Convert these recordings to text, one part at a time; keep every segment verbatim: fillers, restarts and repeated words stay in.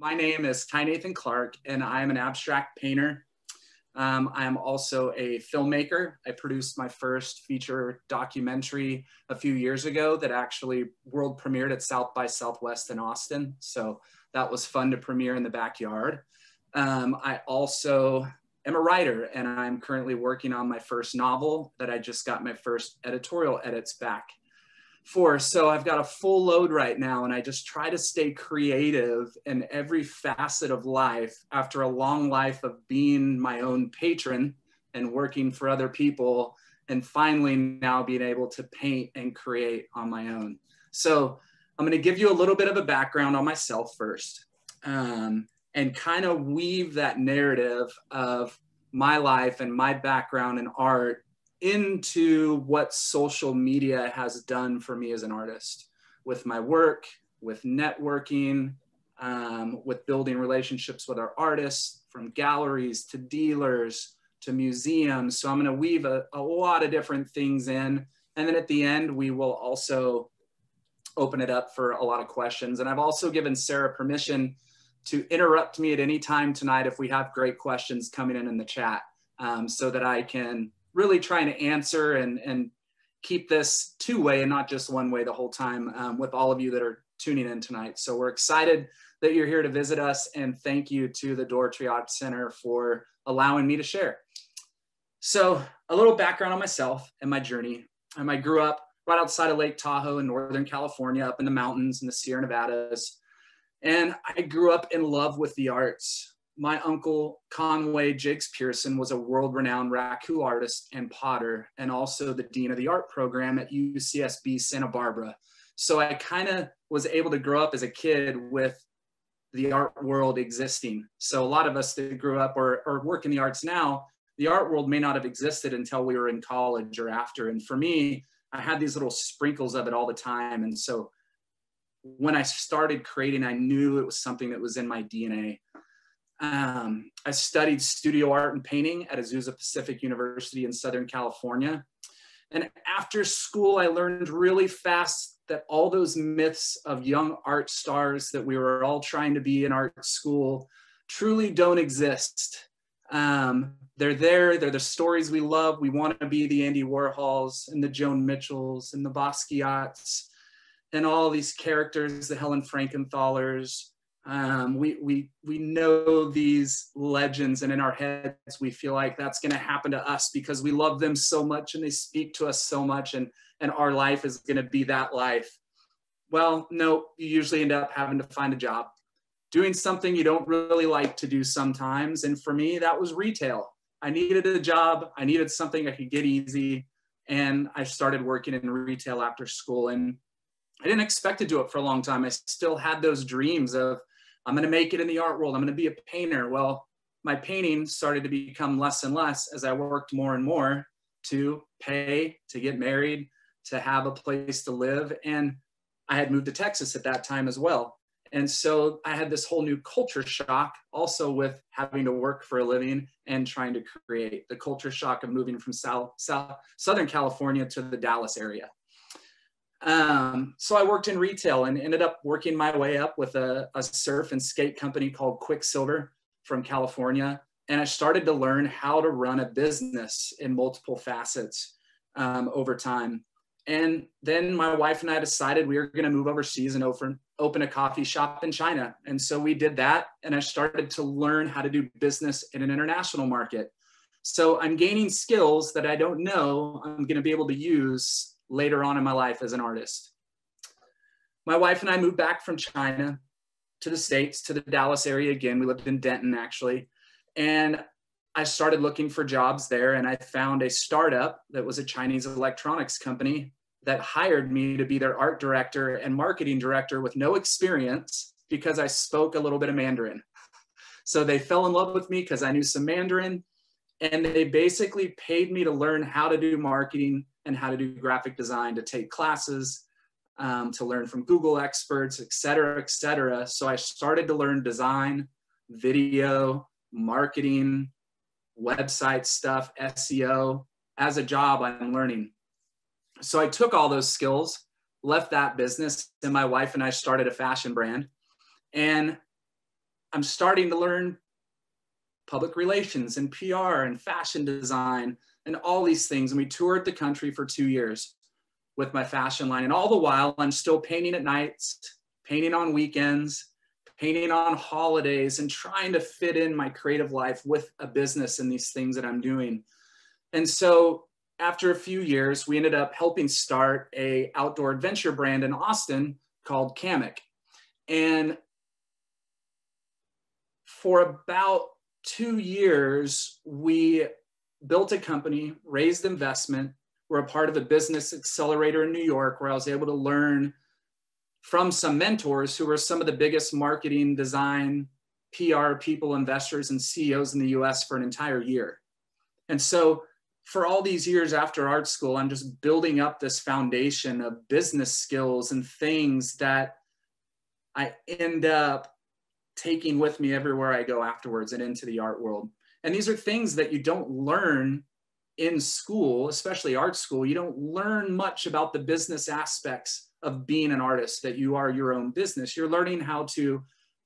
My name is Ty Nathan Clark, and I'm an abstract painter. Um, I'm also a filmmaker. I produced my first feature documentary a few years ago that actually world premiered at South by Southwest in Austin. So that was fun to premiere in the backyard. Um, I also am a writer, and I'm currently working on my first novel that I just got my first editorial edits back for. So I've got a full load right now, and I just try to stay creative in every facet of life after a long life of being my own patron and working for other people, and finally now being able to paint and create on my own. So I'm going to give you a little bit of a background on myself first, um, and kind of weave that narrative of my life and my background in art into what social media has done for me as an artist, with my work, with networking, um, with building relationships with our artists, from galleries to dealers to museums. So I'm going to weave a, a lot of different things in, and then at the end we will also open it up for a lot of questions. And I've also given Sarah permission to interrupt me at any time tonight if we have great questions coming in in the chat, um, so that I can really trying to answer and, and keep this two-way and not just one-way the whole time, um, with all of you that are tuning in tonight. So we're excited that you're here to visit us, and thank you to the Dougherty Center for allowing me to share. So a little background on myself and my journey. Um, I grew up right outside of Lake Tahoe in Northern California, up in the mountains in the Sierra Nevadas. And I grew up in love with the arts. My uncle, Conway Jiggs Pearson, was a world-renowned raku artist and potter, and also the dean of the art program at U C S B Santa Barbara. So I kind of was able to grow up as a kid with the art world existing. So a lot of us that grew up or, or work in the arts now, the art world may not have existed until we were in college or after. And for me, I had these little sprinkles of it all the time. And so when I started creating, I knew it was something that was in my D N A. Um, I studied studio art and painting at Azusa Pacific University in Southern California. And after school, I learned really fast that all those myths of young art stars that we were all trying to be in art school truly don't exist. Um, they're there, they're the stories we love. We want to be the Andy Warhols and the Joan Mitchells and the Basquiats and all these characters, the Helen Frankenthalers. Um, we, we, we know these legends, and in our heads, we feel like that's going to happen to us because we love them so much and they speak to us so much, and, and our life is going to be that life. Well, no, you usually end up having to find a job, doing something you don't really like to do sometimes. And for me, that was retail. I needed a job. I needed something I could get easy. And I started working in retail after school, and I didn't expect to do it for a long time. I still had those dreams of, I'm going to make it in the art world. I'm going to be a painter. Well, my painting started to become less and less as I worked more and more to pay, to get married, to have a place to live. And I had moved to Texas at that time as well. And so I had this whole new culture shock also with having to work for a living and trying to create, the culture shock of moving from South, South, Southern California to the Dallas area. Um, so I worked in retail and ended up working my way up with a, a surf and skate company called Quicksilver from California. And I started to learn how to run a business in multiple facets, um, over time. And then my wife and I decided we were going to move overseas and open, open a coffee shop in China. And so we did that. And I started to learn how to do business in an international market. So I'm gaining skills that I don't know I'm going to be able to use later on in my life as an artist. My wife and I moved back from China to the States, to the Dallas area again. We lived in Denton, actually. And I started looking for jobs there, and I found a startup that was a Chinese electronics company that hired me to be their art director and marketing director with no experience because I spoke a little bit of Mandarin. So they fell in love with me because I knew some Mandarin, and they basically paid me to learn how to do marketing and how to do graphic design, to take classes, um, to learn from Google experts, et cetera, et cetera. So I started to learn design, video, marketing, website stuff, S E O. As a job, I'm learning. So I took all those skills, left that business, and my wife and I started a fashion brand. And I'm starting to learn public relations and P R and fashion design and all these things. And we toured the country for two years with my fashion line. And all the while, I'm still painting at nights, painting on weekends, painting on holidays, and trying to fit in my creative life with a business and these things that I'm doing. And so after a few years, we ended up helping start a outdoor adventure brand in Austin called Kammok. And for about two years, we built a company, raised investment. We're a part of a business accelerator in New York, where I was able to learn from some mentors who were some of the biggest marketing, design, P R people, investors, and C E Os in the U S for an entire year. And so for all these years after art school, I'm just building up this foundation of business skills and things that I end up taking with me everywhere I go afterwards and into the art world. And these are things that you don't learn in school, especially art school. You don't learn much about the business aspects of being an artist, that you are your own business. You're learning how to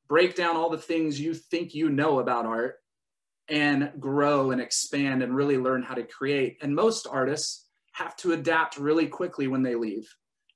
break down all the things you think you know about art and grow and expand and really learn how to create. And most artists have to adapt really quickly when they leave.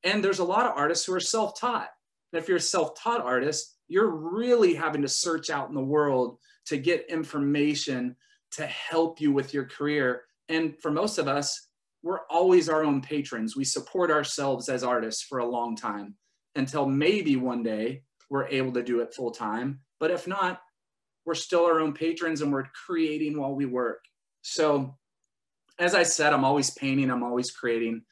And there's a lot of artists who are self-taught. And if you're a self-taught artist, you're really having to search out in the world to get information to help you with your career. And for most of us, we're always our own patrons. We support ourselves as artists for a long time until maybe one day we're able to do it full time. But if not, we're still our own patrons and we're creating while we work. So as I said, I'm always painting, I'm always creating,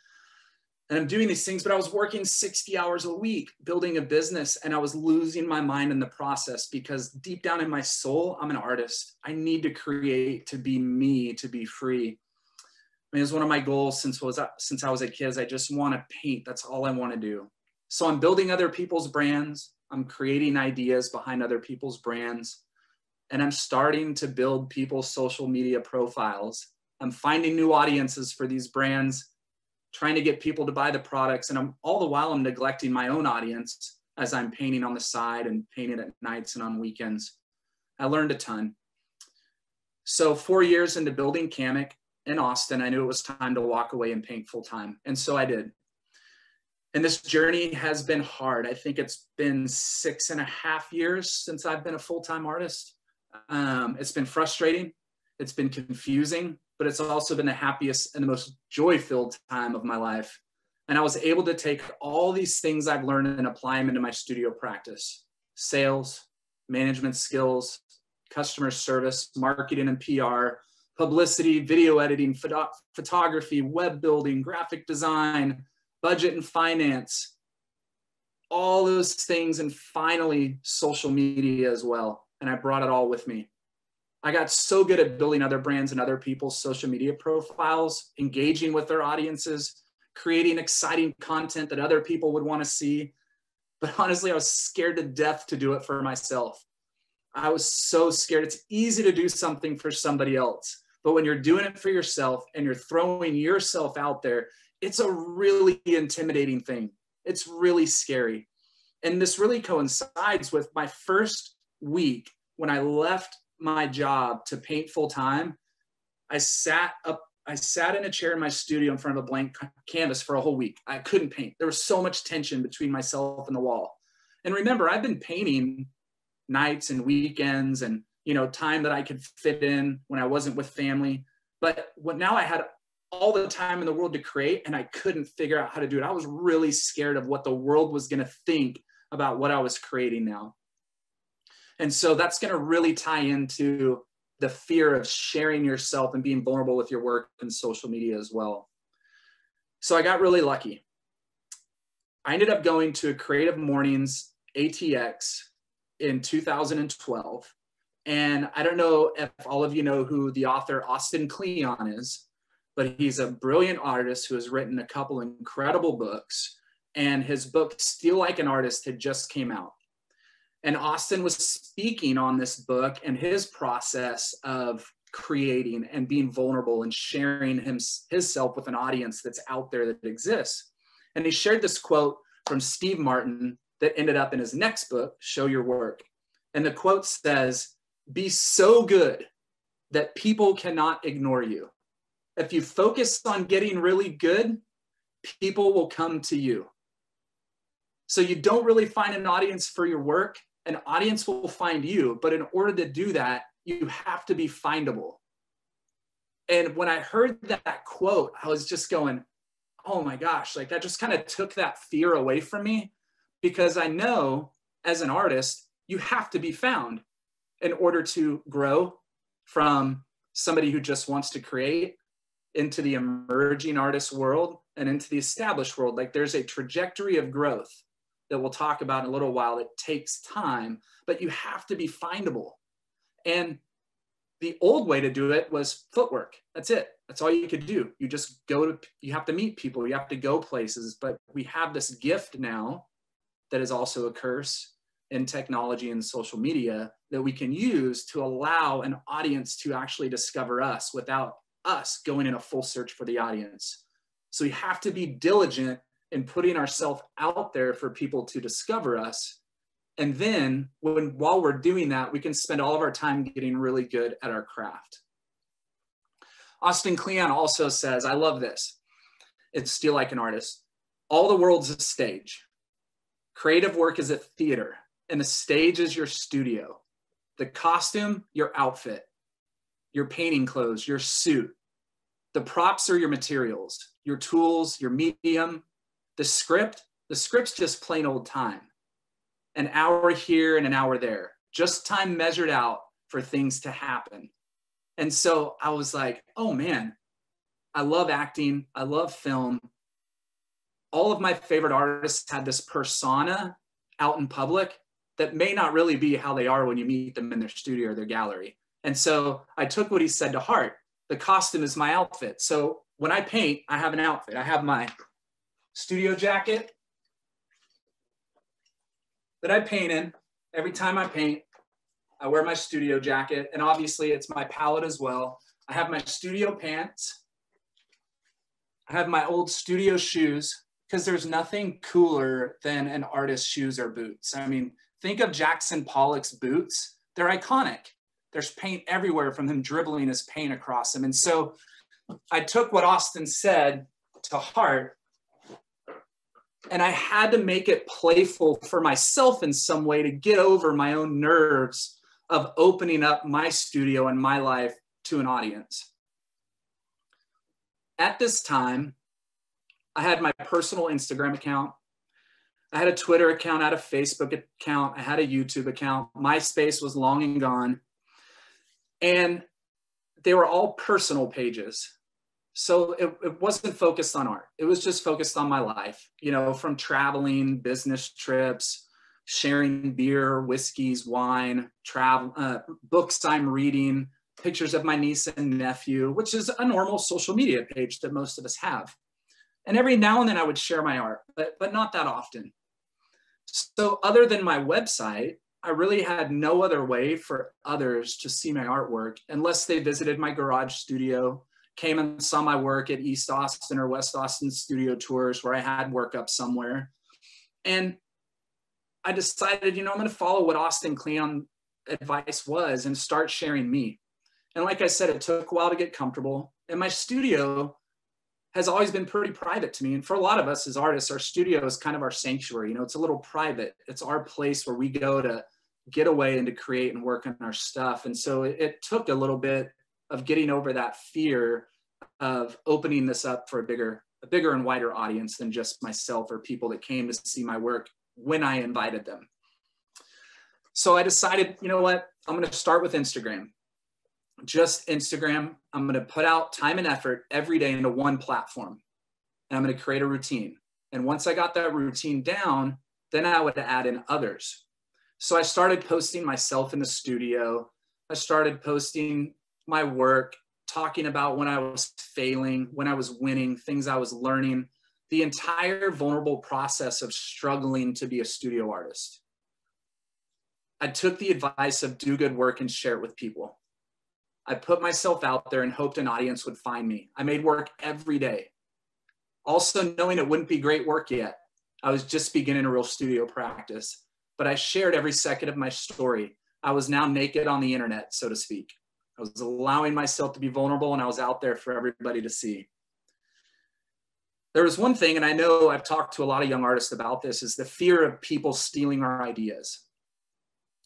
and I'm doing these things, but I was working sixty hours a week building a business, and I was losing my mind in the process because deep down in my soul, I'm an artist. I need to create to be me, to be free. I mean, it's one of my goals since, was, since I was a kid is I just want to paint. That's all I want to do. So I'm building other people's brands. I'm creating ideas behind other people's brands. And I'm starting to build people's social media profiles. I'm finding new audiences for these brands, trying to get people to buy the products. And I'm all the while I'm neglecting my own audience as I'm painting on the side and painting at nights and on weekends. I learned a ton. So four years into building Kammok in Austin, I knew it was time to walk away and paint full time. And so I did. And this journey has been hard. I think it's been six and a half years since I've been a full-time artist. Um, it's been frustrating. It's been confusing, but it's also been the happiest and the most joy-filled time of my life. And I was able to take all these things I've learned and apply them into my studio practice: sales, management skills, customer service, marketing and P R, publicity, video editing, photo photography, web building, graphic design, budget and finance, all those things. And finally, social media as well. And I brought it all with me. I got so good at building other brands and other people's social media profiles, engaging with their audiences, creating exciting content that other people would want to see. But honestly, I was scared to death to do it for myself. I was so scared. It's easy to do something for somebody else, but when you're doing it for yourself and you're throwing yourself out there, it's a really intimidating thing. It's really scary. And this really coincides with my first week when I left my job to paint full time. I sat up, I sat in a chair in my studio in front of a blank canvas for a whole week. I couldn't paint. There was so much tension between myself and the wall. And remember, I've been painting nights and weekends and, you know, time that I could fit in when I wasn't with family. But what now I had all the time in the world to create, and I couldn't figure out how to do it. I was really scared of what the world was going to think about what I was creating now. And so that's going to really tie into the fear of sharing yourself and being vulnerable with your work and social media as well. So I got really lucky. I ended up going to a Creative Mornings A T X in two thousand twelve. And I don't know if all of you know who the author Austin Kleon is, but he's a brilliant artist who has written a couple incredible books. And his book, Steal Like an Artist, had just came out. And Austin was speaking on this book and his process of creating and being vulnerable and sharing him, himself with an audience that's out there that exists. And he shared this quote from Steve Martin that ended up in his next book, Show Your Work. And the quote says, "Be so good that people cannot ignore you. If you focus on getting really good, people will come to you." So you don't really find an audience for your work. An audience will find you, but in order to do that, you have to be findable. And when I heard that quote, I was just going, oh my gosh, like that just kind of took that fear away from me, because I know as an artist, you have to be found in order to grow from somebody who just wants to create into the emerging artist world and into the established world. Like there's a trajectory of growth that we'll talk about in a little while. It takes time, but you have to be findable. And the old way to do it was footwork. That's it. That's all you could do. You just go to, you have to meet people, you have to go places, but we have this gift now that is also a curse in technology and social media that we can use to allow an audience to actually discover us without us going in a full search for the audience. So we have to be diligent in putting ourselves out there for people to discover us. And then when, while we're doing that, we can spend all of our time getting really good at our craft. Austin Kleon also says, I love this, it's Steal Like an Artist, "All the world's a stage. Creative work is a theater, and the stage is your studio. The costume, your outfit, your painting clothes, your suit. The props are your materials, your tools, your medium. The script, the script's just plain old time. An hour here and an hour there, just time measured out for things to happen." And so I was like, oh man, I love acting, I love film. All of my favorite artists had this persona out in public that may not really be how they are when you meet them in their studio or their gallery. And so I took what he said to heart. The costume is my outfit. So when I paint, I have an outfit. I have my studio jacket that I paint in. Every time I paint, I wear my studio jacket, and obviously it's my palette as well. I have my studio pants. I have my old studio shoes, because there's nothing cooler than an artist's shoes or boots. I mean, think of Jackson Pollock's boots. They're iconic. There's paint everywhere from him dribbling his paint across them. And so I took what Austin said to heart, and I had to make it playful for myself in some way to get over my own nerves of opening up my studio and my life to an audience. At this time, I had my personal Instagram account. I had a Twitter account, I had a Facebook account, I had a YouTube account. MySpace was long and gone. And they were all personal pages. So it, it wasn't focused on art. It was just focused on my life, you know, from traveling, business trips, sharing beer, whiskeys, wine, travel, uh, books I'm reading, pictures of my niece and nephew, which is a normal social media page that most of us have. And every now and then I would share my art, but, but not that often. So other than my website, I really had no other way for others to see my artwork unless they visited my garage studio, came and saw my work at East Austin or West Austin Studio Tours where I had work up somewhere. And I decided, you know, I'm gonna follow what Austin Kleon's advice was and start sharing me. And like I said, it took a while to get comfortable. And my studio has always been pretty private to me. And for a lot of us as artists, our studio is kind of our sanctuary. You know, it's a little private. It's our place where we go to get away and to create and work on our stuff. And so it, it took a little bit of getting over that fear of opening this up for a bigger, a bigger and wider audience than just myself or people that came to see my work when I invited them. So I decided, you know what, I'm gonna start with Instagram. Just Instagram. I'm gonna put out time and effort every day into one platform, and I'm gonna create a routine. And once I got that routine down, then I would add in others. So I started posting myself in the studio. I started posting my work, talking about when I was failing, when I was winning, things I was learning, the entire vulnerable process of struggling to be a studio artist. I took the advice of do good work and share it with people. I put myself out there and hoped an audience would find me. I made work every day. Also knowing it wouldn't be great work yet. I was just beginning a real studio practice, but I shared every second of my story. I was now naked on the internet, so to speak. I was allowing myself to be vulnerable, and I was out there for everybody to see. There was one thing, and I know I've talked to a lot of young artists about this, is the fear of people stealing our ideas.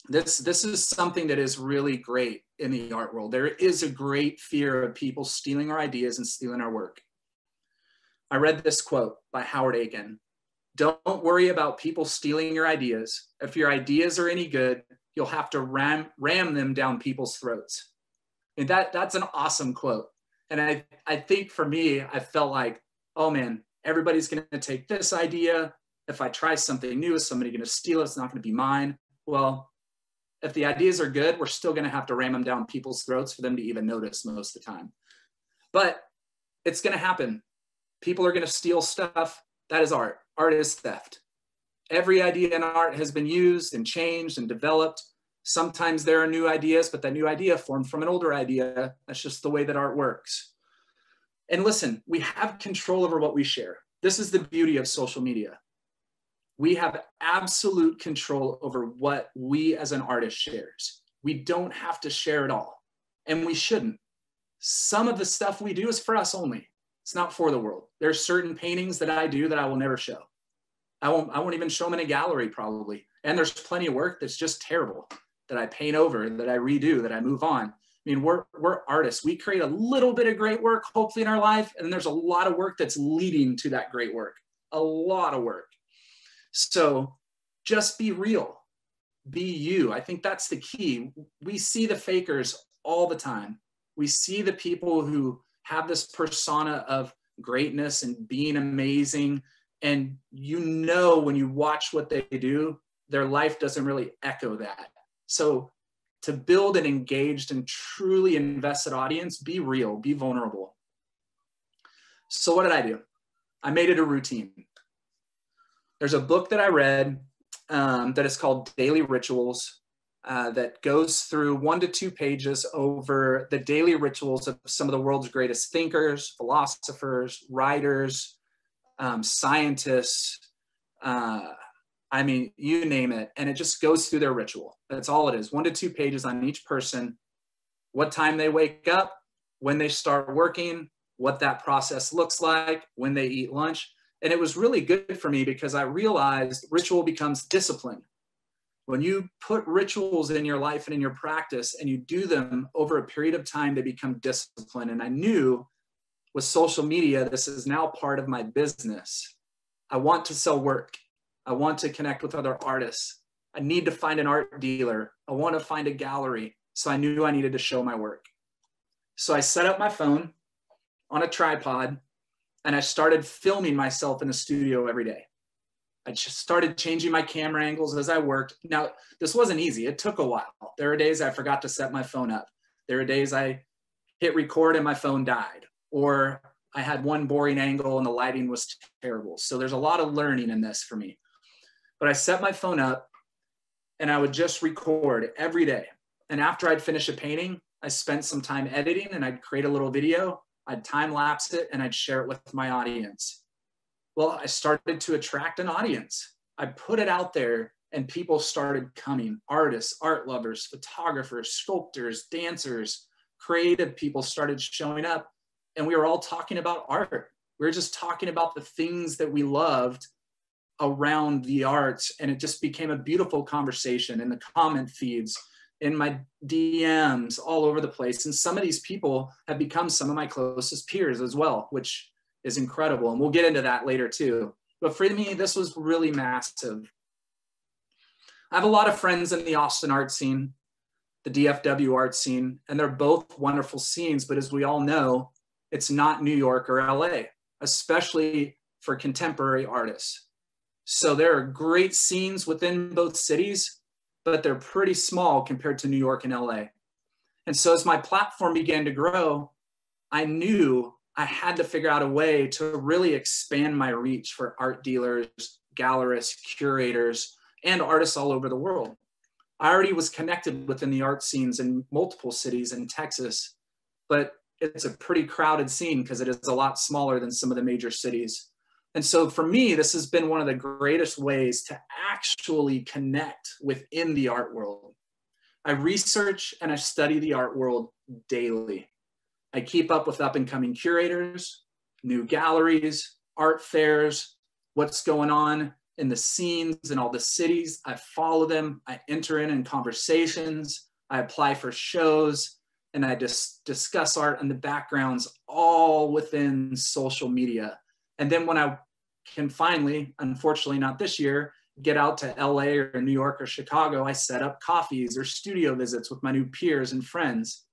This, this is something that is really great in the art world. There is a great fear of people stealing our ideas and stealing our work. I read this quote by Howard Aiken. Don't worry about people stealing your ideas. If your ideas are any good, you'll have to ram, ram them down people's throats. And that, that's an awesome quote. And I, I think for me, I felt like, oh man, everybody's gonna take this idea. If I try something new, is somebody gonna steal it? It's not gonna be mine. Well, if the ideas are good, we're still gonna have to ram them down people's throats for them to even notice most of the time. But it's gonna happen. People are gonna steal stuff. That is art. Art is theft. Every idea in art has been used and changed and developed. Sometimes there are new ideas, but that new idea formed from an older idea. That's just the way that art works. And listen, we have control over what we share. This is the beauty of social media. We have absolute control over what we as an artist shares. We don't have to share it all, and we shouldn't. Some of the stuff we do is for us only. It's not for the world. There are certain paintings that I do that I will never show. I won't, I won't even show them in a gallery probably. And there's plenty of work that's just terrible that I paint over, that I redo, that I move on. I mean, we're, we're artists. We create a little bit of great work, hopefully, in our life. And there's a lot of work that's leading to that great work, a lot of work. So just be real, be you. I think that's the key. We see the fakers all the time. We see the people who have this persona of greatness and being amazing. And you know, when you watch what they do, their life doesn't really echo that. So to build an engaged and truly invested audience, be real, be vulnerable. So what did I do? I made it a routine. There's a book that I read um, that is called Daily Rituals. Uh, that goes through one to two pages over the daily rituals of some of the world's greatest thinkers, philosophers, writers, um, scientists, uh, I mean, you name it. And it just goes through their ritual. That's all it is. One to two pages on each person, what time they wake up, when they start working, what that process looks like, when they eat lunch. And it was really good for me because I realized ritual becomes discipline. When you put rituals in your life and in your practice and you do them over a period of time, they become discipline. And I knew with social media, this is now part of my business. I want to sell work. I want to connect with other artists. I need to find an art dealer. I want to find a gallery. So I knew I needed to show my work. So I set up my phone on a tripod and I started filming myself in the studio every day. I just started changing my camera angles as I worked. Now, this wasn't easy. It took a while. There were days I forgot to set my phone up. There were days I hit record and my phone died, or I had one boring angle and the lighting was terrible. So there's a lot of learning in this for me. But I set my phone up and I would just record every day. And after I'd finish a painting, I spent some time editing and I'd create a little video. I'd time lapse it and I'd share it with my audience. Well, I started to attract an audience. I put it out there and people started coming. Artists, art lovers, photographers, sculptors, dancers, creative people started showing up and we were all talking about art. We were just talking about the things that we loved around the arts, and it just became a beautiful conversation in the comment feeds, in my D Ms, all over the place. And some of these people have become some of my closest peers as well, which is incredible, and we'll get into that later too. But for me, this was really massive. I have a lot of friends in the Austin art scene, the D F W art scene, and they're both wonderful scenes, but as we all know, it's not New York or L A, especially for contemporary artists. So there are great scenes within both cities, but they're pretty small compared to New York and L A. And so as my platform began to grow, I knew I had to figure out a way to really expand my reach for art dealers, gallerists, curators, and artists all over the world. I already was connected within the art scenes in multiple cities in Texas, but it's a pretty crowded scene because it is a lot smaller than some of the major cities. And so for me, this has been one of the greatest ways to actually connect within the art world. I research and I study the art world daily. I keep up with up-and-coming curators, new galleries, art fairs, what's going on in the scenes in all the cities. I follow them, I enter in in conversations, I apply for shows, and I just discuss art and the backgrounds all within social media. And then when I can finally, unfortunately not this year, get out to L A or New York or Chicago, I set up coffees or studio visits with my new peers and friends.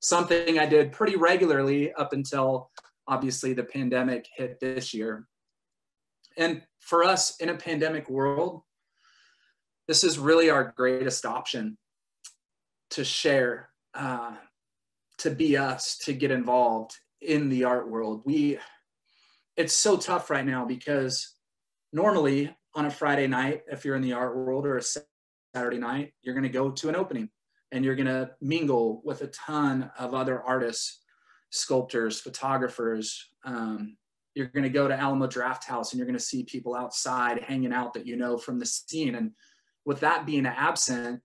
Something I did pretty regularly up until obviously the pandemic hit this year. And for us in a pandemic world, this is really our greatest option to share, uh, to be us, to get involved in the art world. We, it's so tough right now because normally on a Friday night, if you're in the art world, or a Saturday night, you're gonna go to an opening and you're gonna mingle with a ton of other artists, sculptors, photographers. Um, you're gonna go to Alamo Draft House and you're gonna see people outside hanging out that you know from the scene. And with that being absent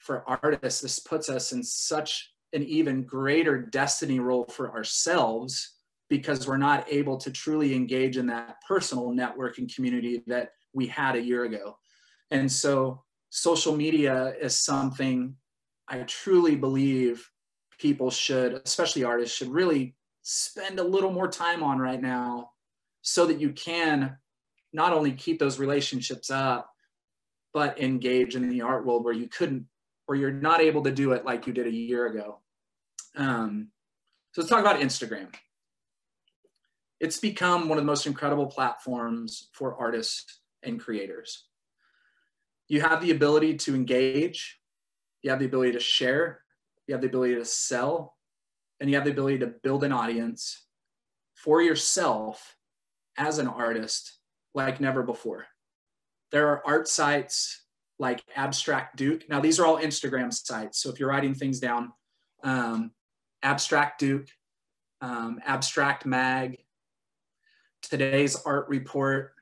for artists, this puts us in such an even greater destiny role for ourselves, because we're not able to truly engage in that personal network and community that we had a year ago. And so social media is something I truly believe people should, especially artists, should really spend a little more time on right now, so that you can not only keep those relationships up, but engage in the art world where you couldn't, or you're not able to do it like you did a year ago. Um, so let's talk about Instagram. It's become one of the most incredible platforms for artists and creators. You have the ability to engage, you have the ability to share, you have the ability to sell, and you have the ability to build an audience for yourself as an artist like never before. There are art sites like Abstract Duke. Now, these are all Instagram sites, so if you're writing things down, um, Abstract Duke, um, Abstract Mag, Today's Art Report,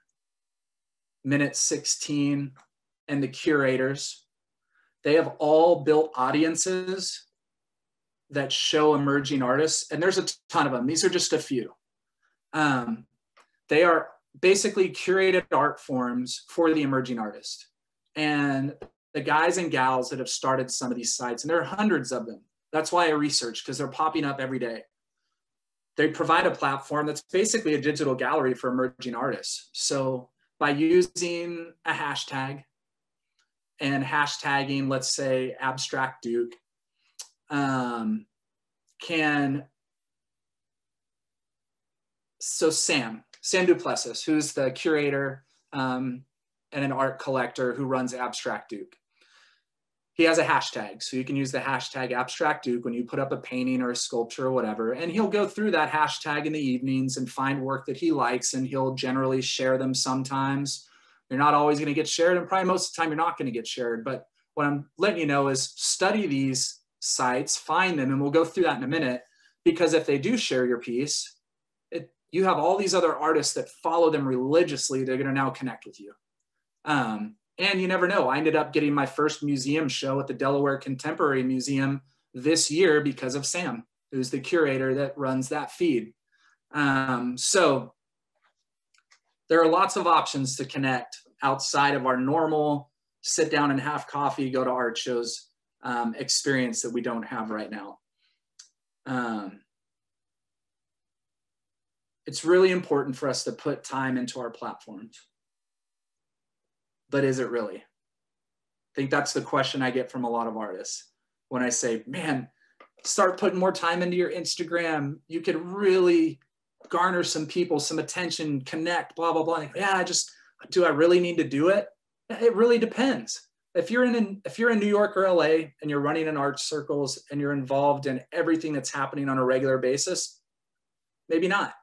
Minute sixteen, and the curators. They have all built audiences that show emerging artists, and there's a ton of them. These are just a few. Um, they are basically curated art forms for the emerging artist. And the guys and gals that have started some of these sites, and there are hundreds of them. That's why I research, because they're popping up every day. They provide a platform that's basically a digital gallery for emerging artists. So by using a hashtag and hashtagging, let's say, Abstract Duke, um, can, so Sam, Sam Duplessis, who's the curator um, and an art collector who runs Abstract Duke. He has a hashtag, so you can use the hashtag Abstract Duke when you put up a painting or a sculpture or whatever, and he'll go through that hashtag in the evenings and find work that he likes, and he'll generally share them sometimes. You're not always gonna get shared, and probably most of the time you're not gonna get shared, but what I'm letting you know is study these sites, find them, and we'll go through that in a minute, because if they do share your piece, it, you have all these other artists that follow them religiously, they're gonna now connect with you. Um, And you never know, I ended up getting my first museum show at the Delaware Contemporary Museum this year because of Sam, who's the curator that runs that feed. Um, so there are lots of options to connect outside of our normal sit down and have coffee, go to art shows um, experience that we don't have right now. Um, it's really important for us to put time into our platforms. But is it really? I think that's the question I get from a lot of artists when I say, man, start putting more time into your Instagram. You could really garner some people, some attention, connect, blah, blah, blah. Yeah, I just, do I really need to do it? It really depends. If you're in, if you're in New York or L A and you're running in art circles and you're involved in everything that's happening on a regular basis, maybe not.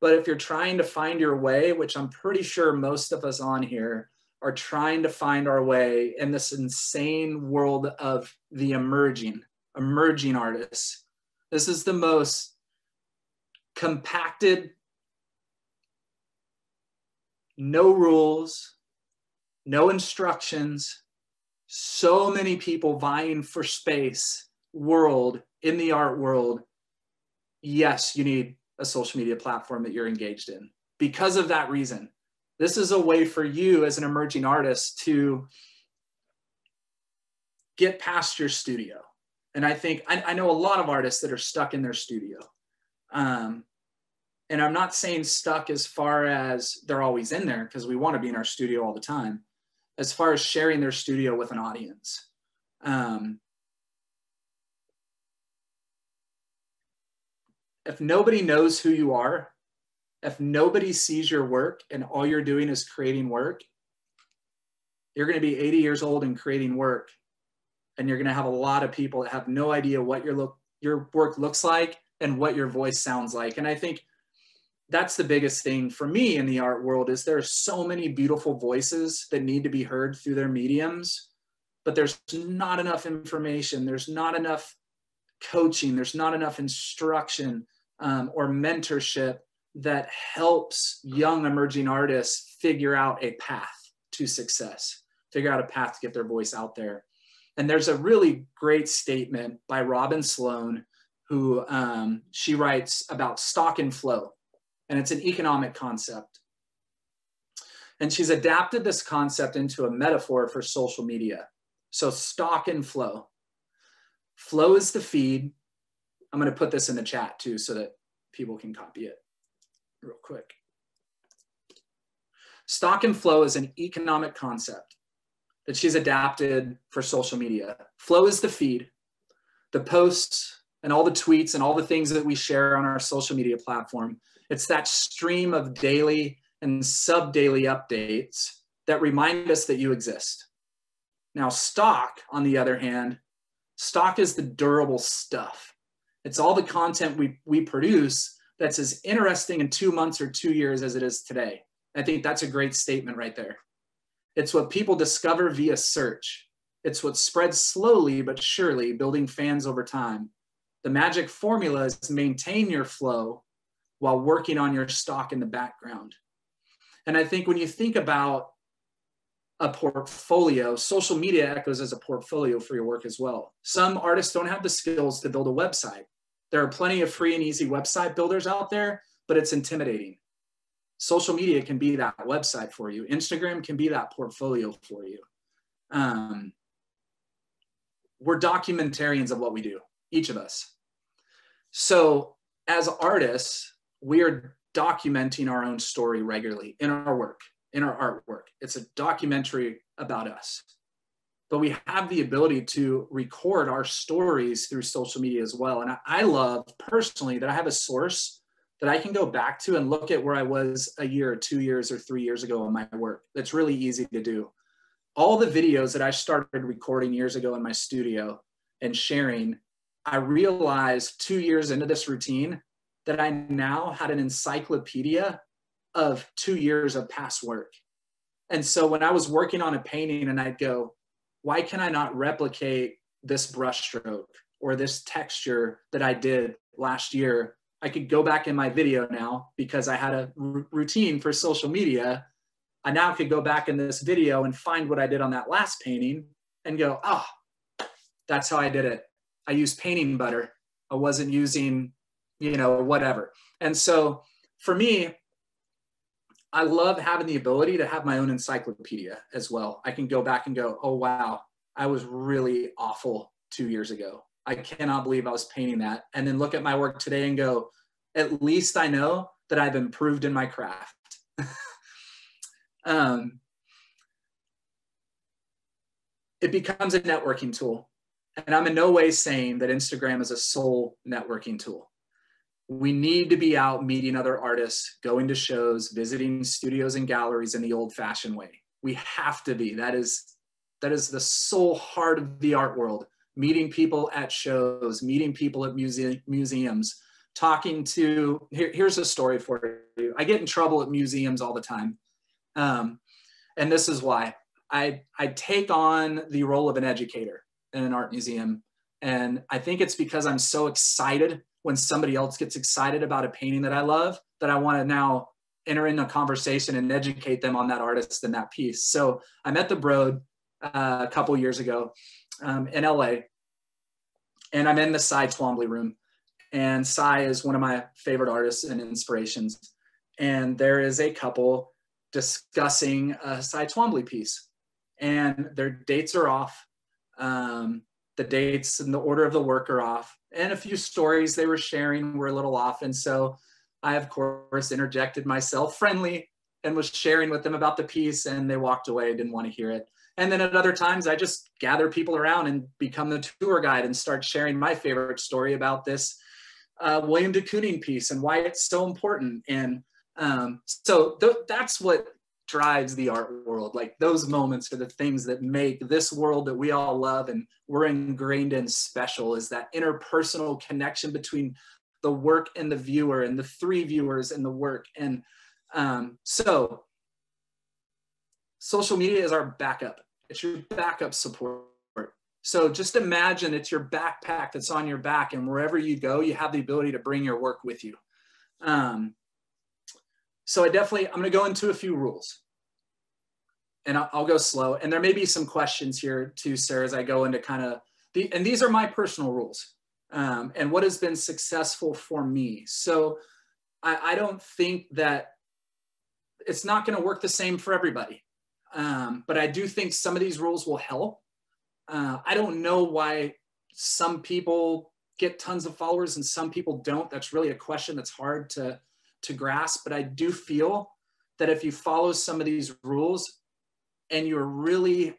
But if you're trying to find your way, which I'm pretty sure most of us on here are trying to find our way in this insane world of the emerging, emerging artists. This is the most compacted, no rules, no instructions, so many people vying for space world in the art world, yes, you need a social media platform that you're engaged in because of that reason. This is a way for you as an emerging artist to get past your studio. And I think, I, I know a lot of artists that are stuck in their studio. Um, and I'm not saying stuck as far as they're always in there, because we want to be in our studio all the time, as far as sharing their studio with an audience. Um, if nobody knows who you are, if nobody sees your work and all you're doing is creating work, you're going to be eighty years old and creating work. And you're going to have a lot of people that have no idea what your look, your work looks like and what your voice sounds like. And I think that's the biggest thing for me in the art world is there are so many beautiful voices that need to be heard through their mediums, but there's not enough information. There's not enough coaching. There's not enough instruction um, or mentorship that helps young emerging artists figure out a path to success, figure out a path to get their voice out there. And there's a really great statement by Robin Sloan, who um, she writes about stock and flow, and it's an economic concept. And she's adapted this concept into a metaphor for social media. So stock and flow. Flow is the feed. I'm gonna put this in the chat too so that people can copy it real quick. Stock and flow is an economic concept that she's adapted for social media. Flow is the feed, the posts and all the tweets and all the things that we share on our social media platform. It's that stream of daily and sub-daily updates that remind us that you exist. Now stock, on the other hand, stock is the durable stuff. It's all the content we, we produce that's as interesting in two months or two years as it is today. I think that's a great statement right there. It's what people discover via search. It's what spreads slowly but surely, building fans over time. The magic formula is to maintain your flow while working on your stock in the background. And I think when you think about a portfolio, social media echoes as a portfolio for your work as well. Some artists don't have the skills to build a website. There are plenty of free and easy website builders out there, but it's intimidating. Social media can be that website for you. Instagram can be that portfolio for you. Um, we're documentarians of what we do, each of us. So as artists, we are documenting our own story regularly in our work, in our artwork. It's a documentary about us. But we have the ability to record our stories through social media as well. And I love personally that I have a source that I can go back to and look at where I was a year or two years or three years ago in my work. That's really easy to do. All the videos that I started recording years ago in my studio and sharing, I realized two years into this routine that I now had an encyclopedia of two years of past work. And so when I was working on a painting and I'd go, why can I not replicate this brushstroke or this texture that I did last year? I could go back in my video now because I had a routine for social media. I now could go back in this video and find what I did on that last painting and go, oh, that's how I did it. I used painting butter. I wasn't using, you know, whatever. And so for me, I love having the ability to have my own encyclopedia as well. I can go back and go, oh, wow, I was really awful two years ago. I cannot believe I was painting that. And then look at my work today and go, at least I know that I've improved in my craft. um, it becomes a networking tool. And I'm in no way saying that Instagram is a sole networking tool. We need to be out meeting other artists, going to shows, visiting studios and galleries in the old-fashioned way. We have to be. That is, that is the sole heart of the art world. Meeting people at shows, meeting people at muse museums, talking to, here, here's a story for you. I get in trouble at museums all the time. Um, and this is why. I, I take on the role of an educator in an art museum. And I think it's because I'm so excited when somebody else gets excited about a painting that I love, that I want to now enter in a conversation and educate them on that artist and that piece. So I'm at the Broad uh, a couple years ago um, in L A. And I'm in the Cy Twombly room. And Cy is one of my favorite artists and inspirations. And there is a couple discussing a Cy Twombly piece. And their dates are off. Um, the dates and the order of the work are off. And a few stories they were sharing were a little off. And so I, of course, interjected myself friendly and was sharing with them about the piece, and they walked away, didn't want to hear it. And then at other times, I just gather people around and become the tour guide and start sharing my favorite story about this uh, William de Kooning piece and why it's so important. And um, so th that's what drives the art world. Like, those moments are the things that make this world that we all love and we're ingrained in special, is that interpersonal connection between the work and the viewer, and the three viewers and the work. And um, so social media is our backup. It's your backup support. So just imagine it's your backpack that's on your back, and wherever you go, you have the ability to bring your work with you. Um, so I definitely, I'm gonna go into a few rules, and I'll, I'll go slow. And there may be some questions here too, Sarah, as I go into kind of the, and these are my personal rules. Um, and what has been successful for me. So I, I don't think that it's not going to work the same for everybody. Um, but I do think some of these rules will help. Uh, I don't know why some people get tons of followers and some people don't. That's really a question that's hard to, to grasp. But I do feel that if you follow some of these rules and you're really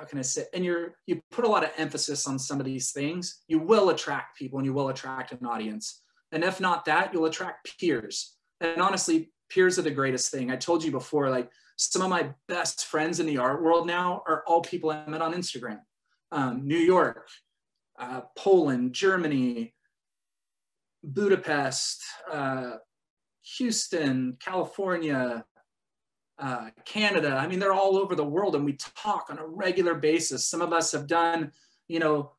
how can I say, and you're, you put a lot of emphasis on some of these things, you will attract people and you will attract an audience. And if not that, you'll attract peers. And honestly, peers are the greatest thing. I told you before, like, some of my best friends in the art world now are all people I met on Instagram. Um, New York, uh, Poland, Germany, Budapest, uh, Houston, California, Uh, Canada. I mean, they're all over the world, and we talk on a regular basis. Some of us have done, you know,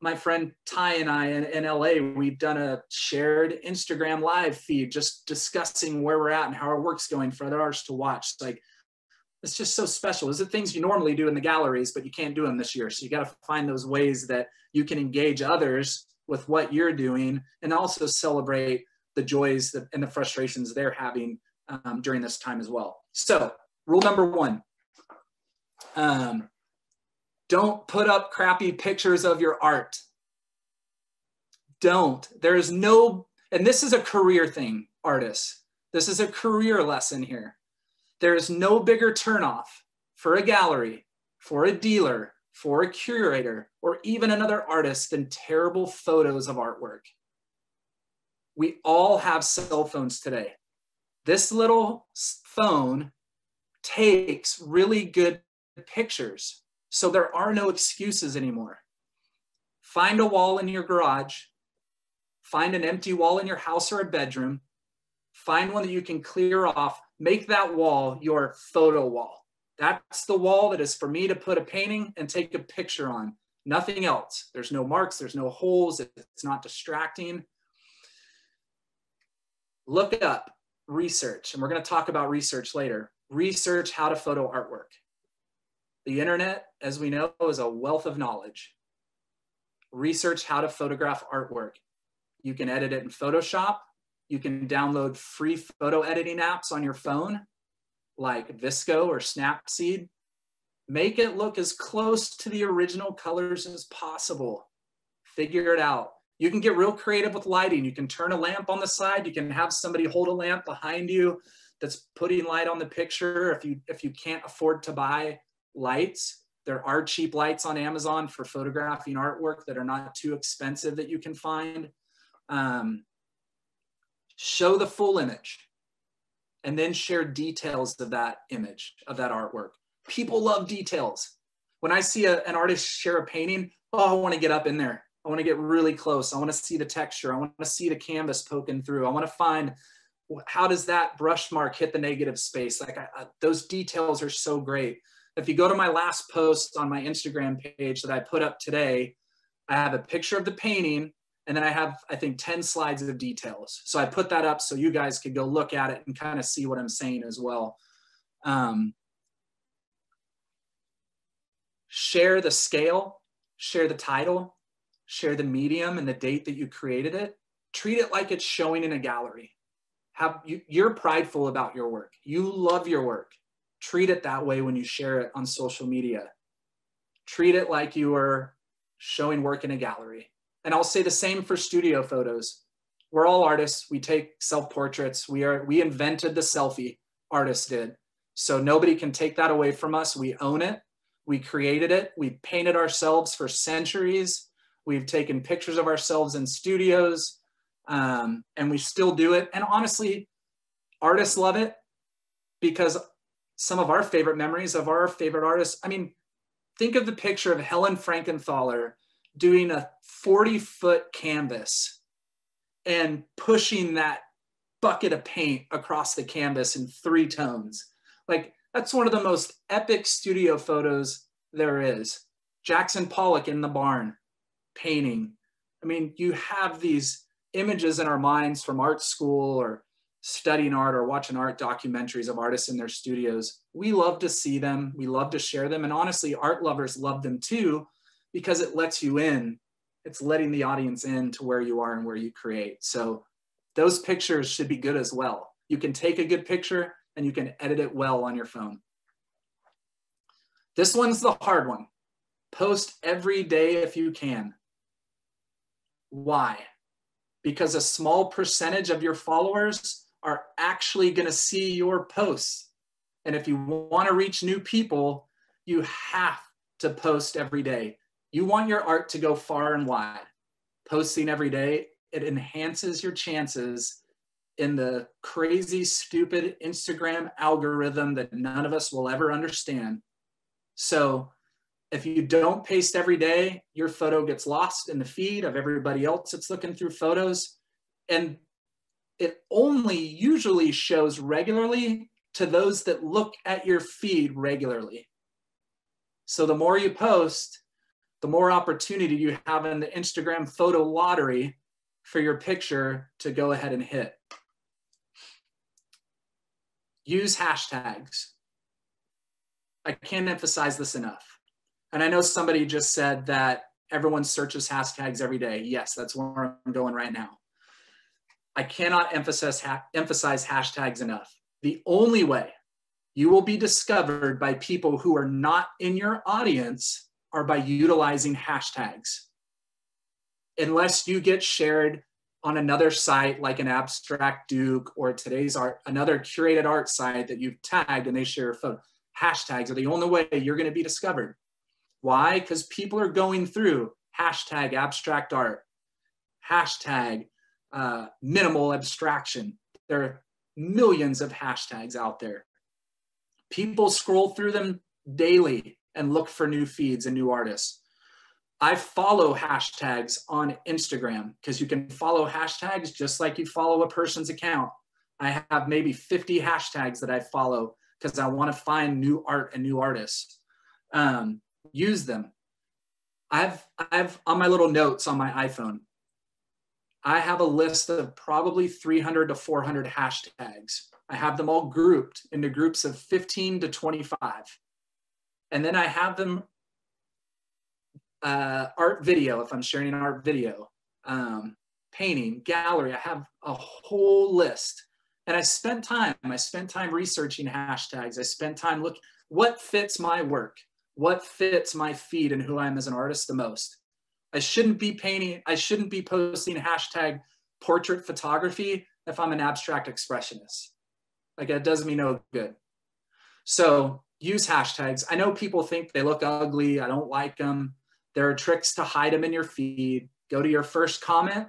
my friend Ty and I in, in L A, we've done a shared Instagram live feed, just discussing where we're at and how our work's going for other artists to watch. It's like, it's just so special. It's the things you normally do in the galleries, but you can't do them this year. So you got to find those ways that you can engage others with what you're doing, and also celebrate the joys that, and the frustrations they're having Um, during this time as well. So rule number one, um, don't put up crappy pictures of your art. Don't. There is no, and this is a career thing, artists. This is a career lesson here. There is no bigger turnoff for a gallery, for a dealer, for a curator, or even another artist than terrible photos of artwork. We all have cell phones today. This little phone takes really good pictures. So there are no excuses anymore. Find a wall in your garage, find an empty wall in your house or a bedroom, find one that you can clear off, make that wall your photo wall. That's the wall that is for me to put a painting and take a picture on, nothing else. There's no marks, there's no holes, it's not distracting. Look up. Research, and we're going to talk about research later. Research how to photo artwork. The internet, as we know, is a wealth of knowledge. Research how to photograph artwork. You can edit it in Photoshop. You can download free photo editing apps on your phone, like Visco or Snapseed. Make it look as close to the original colors as possible. Figure it out. You can get real creative with lighting. You can turn a lamp on the side. You can have somebody hold a lamp behind you that's putting light on the picture. If you, if you can't afford to buy lights, there are cheap lights on Amazon for photographing artwork that are not too expensive that you can find. Um, show the full image and then share details of that image, of that artwork. People love details. When I see a, an artist share a painting, oh, I want to get up in there. I want to get really close. I want to see the texture. I want to see the canvas poking through. I want to find, how does that brush mark hit the negative space? Like I, I, those details are so great. If you go to my last post on my Instagram page that I put up today, I have a picture of the painting, and then I have, I think, ten slides of details. So I put that up so you guys could go look at it and kind of see what I'm saying as well. Um, share the scale, share the title, share the medium and the date that you created it. Treat it like it's showing in a gallery. Have, you, you're prideful about your work. You love your work. Treat it that way when you share it on social media. Treat it like you are showing work in a gallery. And I'll say the same for studio photos. We're all artists. We take self-portraits. We are, we invented the selfie, artists did. So nobody can take that away from us. We own it. We created it. We've painted ourselves for centuries. We've taken pictures of ourselves in studios, um, and we still do it. And honestly, artists love it because some of our favorite memories of our favorite artists, I mean, think of the picture of Helen Frankenthaler doing a forty foot canvas and pushing that bucket of paint across the canvas in three tones. Like, that's one of the most epic studio photos there is. Jackson Pollock in the barn, painting. I mean, you have these images in our minds from art school or studying art or watching art documentaries of artists in their studios. We love to see them. We love to share them. And honestly, art lovers love them too, because it lets you in. It's letting the audience in to where you are and where you create. So those pictures should be good as well. You can take a good picture and you can edit it well on your phone. This one's the hard one. Post every day if you can. Why? Because a small percentage of your followers are actually going to see your posts. And if you want to reach new people, you have to post every day. You want your art to go far and wide. Posting every day, it enhances your chances in the crazy, stupid Instagram algorithm that none of us will ever understand. So if you don't post every day, your photo gets lost in the feed of everybody else that's looking through photos. And it only usually shows regularly to those that look at your feed regularly. So the more you post, the more opportunity you have in the Instagram photo lottery for your picture to go ahead and hit. Use hashtags. I can't emphasize this enough. And I know somebody just said that everyone searches hashtags every day. Yes, that's where I'm going right now. I cannot emphasize, ha- emphasize hashtags enough. The only way you will be discovered by people who are not in your audience are by utilizing hashtags. Unless you get shared on another site like an Abstract Duke or Today's Art, another curated art site that you've tagged and they share a photo. Hashtags are the only way you're going to be discovered. Why? Because people are going through hashtag abstract art, hashtag uh, minimal abstraction. There are millions of hashtags out there. People scroll through them daily and look for new feeds and new artists. I follow hashtags on Instagram because you can follow hashtags just like you follow a person's account. I have maybe fifty hashtags that I follow because I want to find new art and new artists. Um, use them. I've, I've on my little notes on my iPhone, I have a list of probably three hundred to four hundred hashtags. I have them all grouped into groups of fifteen to twenty-five. And then I have them uh, art video, if I'm sharing an art video, um, painting, gallery. I have a whole list. And I spent time, I spent time researching hashtags. I spent time looking, what fits my work? What fits my feed and who I am as an artist the most? I shouldn't be painting, I shouldn't be posting hashtag portrait photography if I'm an abstract expressionist. Like, that does me no good. So use hashtags. I know people think they look ugly. I don't like them. There are tricks to hide them in your feed. Go to your first comment,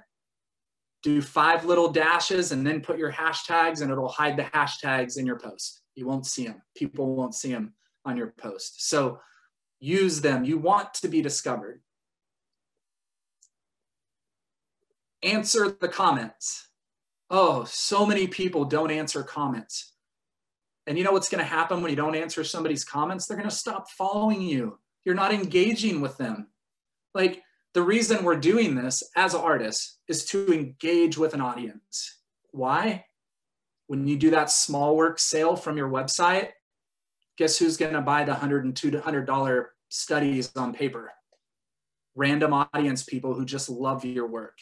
do five little dashes, and then put your hashtags, and it'll hide the hashtags in your post. You won't see them. People won't see them on your post. So use them. You want to be discovered. Answer the comments. Oh, so many people don't answer comments. And you know what's going to happen when you don't answer somebody's comments? They're going to stop following you. You're not engaging with them. Like, the reason we're doing this as artists is to engage with an audience. Why? When you do that small work sale from your website, guess who's going to buy the one hundred and two dollars studies on paper, random audience people who just love your work.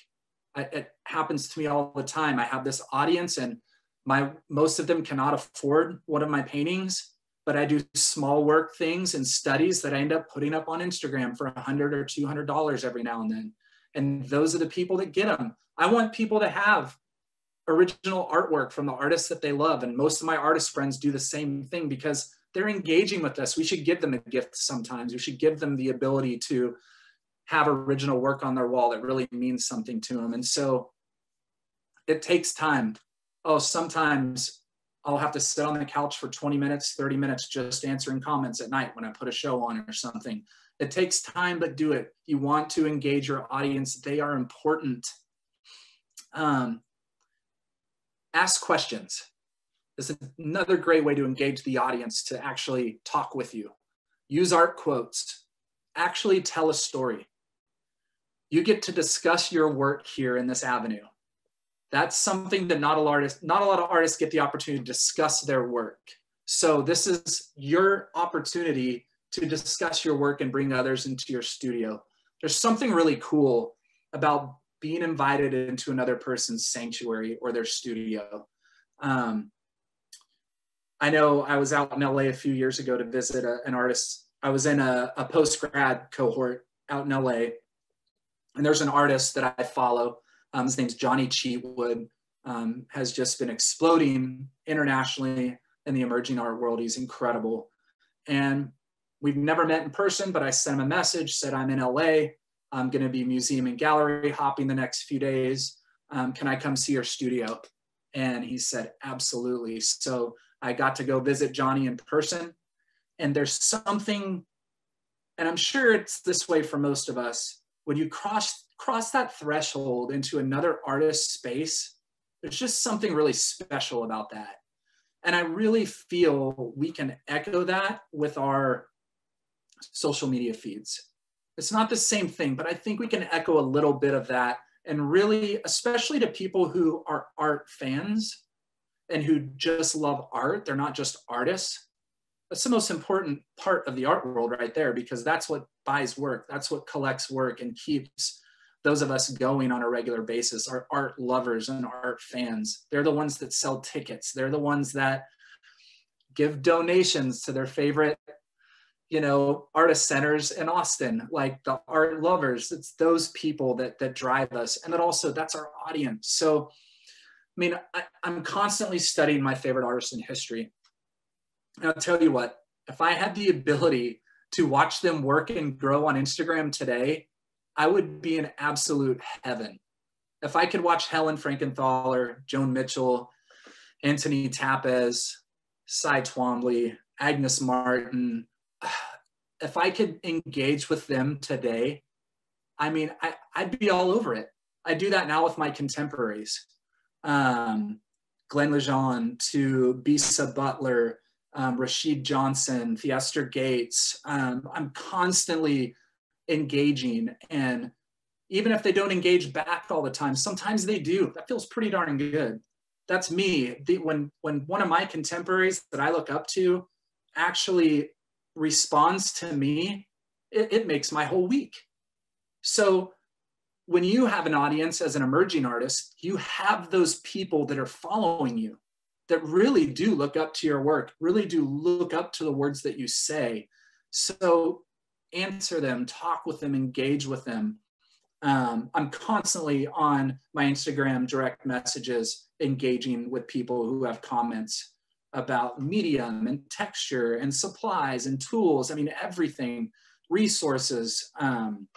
I, it happens to me all the time. I have this audience and my, most of them cannot afford one of my paintings, but I do small work things and studies that I end up putting up on Instagram for a hundred or two hundred dollars every now and then. And those are the people that get them. I want people to have original artwork from the artists that they love. And most of my artist friends do the same thing because they're engaging with us. We should give them a gift sometimes. We should give them the ability to have original work on their wall that really means something to them. And so it takes time. Oh, sometimes I'll have to sit on the couch for twenty minutes, thirty minutes, just answering comments at night when I put a show on or something. It takes time, but do it. You want to engage your audience. They are important. Um, ask questions. This is another great way to engage the audience, to actually talk with you. Use art quotes. Actually tell a story. You get to discuss your work here in this avenue. That's something that not a lot of artists, not a lot of artists get the opportunity to discuss their work. So this is your opportunity to discuss your work and bring others into your studio. There's something really cool about being invited into another person's sanctuary or their studio. Um, I know I was out in L A a few years ago to visit a, an artist. I was in a, a post-grad cohort out in L A, and there's an artist that I follow. Um, his name's Johnny Cheatwood, um, has just been exploding internationally in the emerging art world. He's incredible. And we've never met in person, but I sent him a message, said, I'm in L A. I'm gonna be museum and gallery hopping the next few days. Um, can I come see your studio? And he said, absolutely. So I got to go visit Johnny in person. And there's something, and I'm sure it's this way for most of us, when you cross cross that threshold into another artist's space, there's just something really special about that. And I really feel we can echo that with our social media feeds. It's not the same thing, but I think we can echo a little bit of that, and really, especially to people who are art fans and who just love art, they're not just artists. That's the most important part of the art world right there, because that's what buys work, that's what collects work and keeps those of us going on a regular basis, are art lovers and art fans. They're the ones that sell tickets. They're the ones that give donations to their favorite, you know, artist centers in Austin, like the art lovers. It's those people that, that drive us. And that also, that's our audience. So, I mean, I, I'm constantly studying my favorite artists in history. And I'll tell you what, if I had the ability to watch them work and grow on Instagram today, I would be in absolute heaven. If I could watch Helen Frankenthaler, Joan Mitchell, Anthony Tapez, Cy Twombly, Agnes Martin, if I could engage with them today, I mean, I, I'd be all over it. I do that now with my contemporaries. Um, Glenn Lejeune to Bisa Butler, um, Rashid Johnson, Theaster Gates. Um, I'm constantly engaging, and even if they don't engage back all the time, sometimes they do. That feels pretty darn good. That's me. The, when when one of my contemporaries that I look up to actually responds to me, it, it makes my whole week. So when you have an audience as an emerging artist, you have those people that are following you, that really do look up to your work, really do look up to the words that you say. So answer them, talk with them, engage with them. Um, I'm constantly on my Instagram direct messages, engaging with people who have comments about medium and texture and supplies and tools. I mean, everything, resources. Um,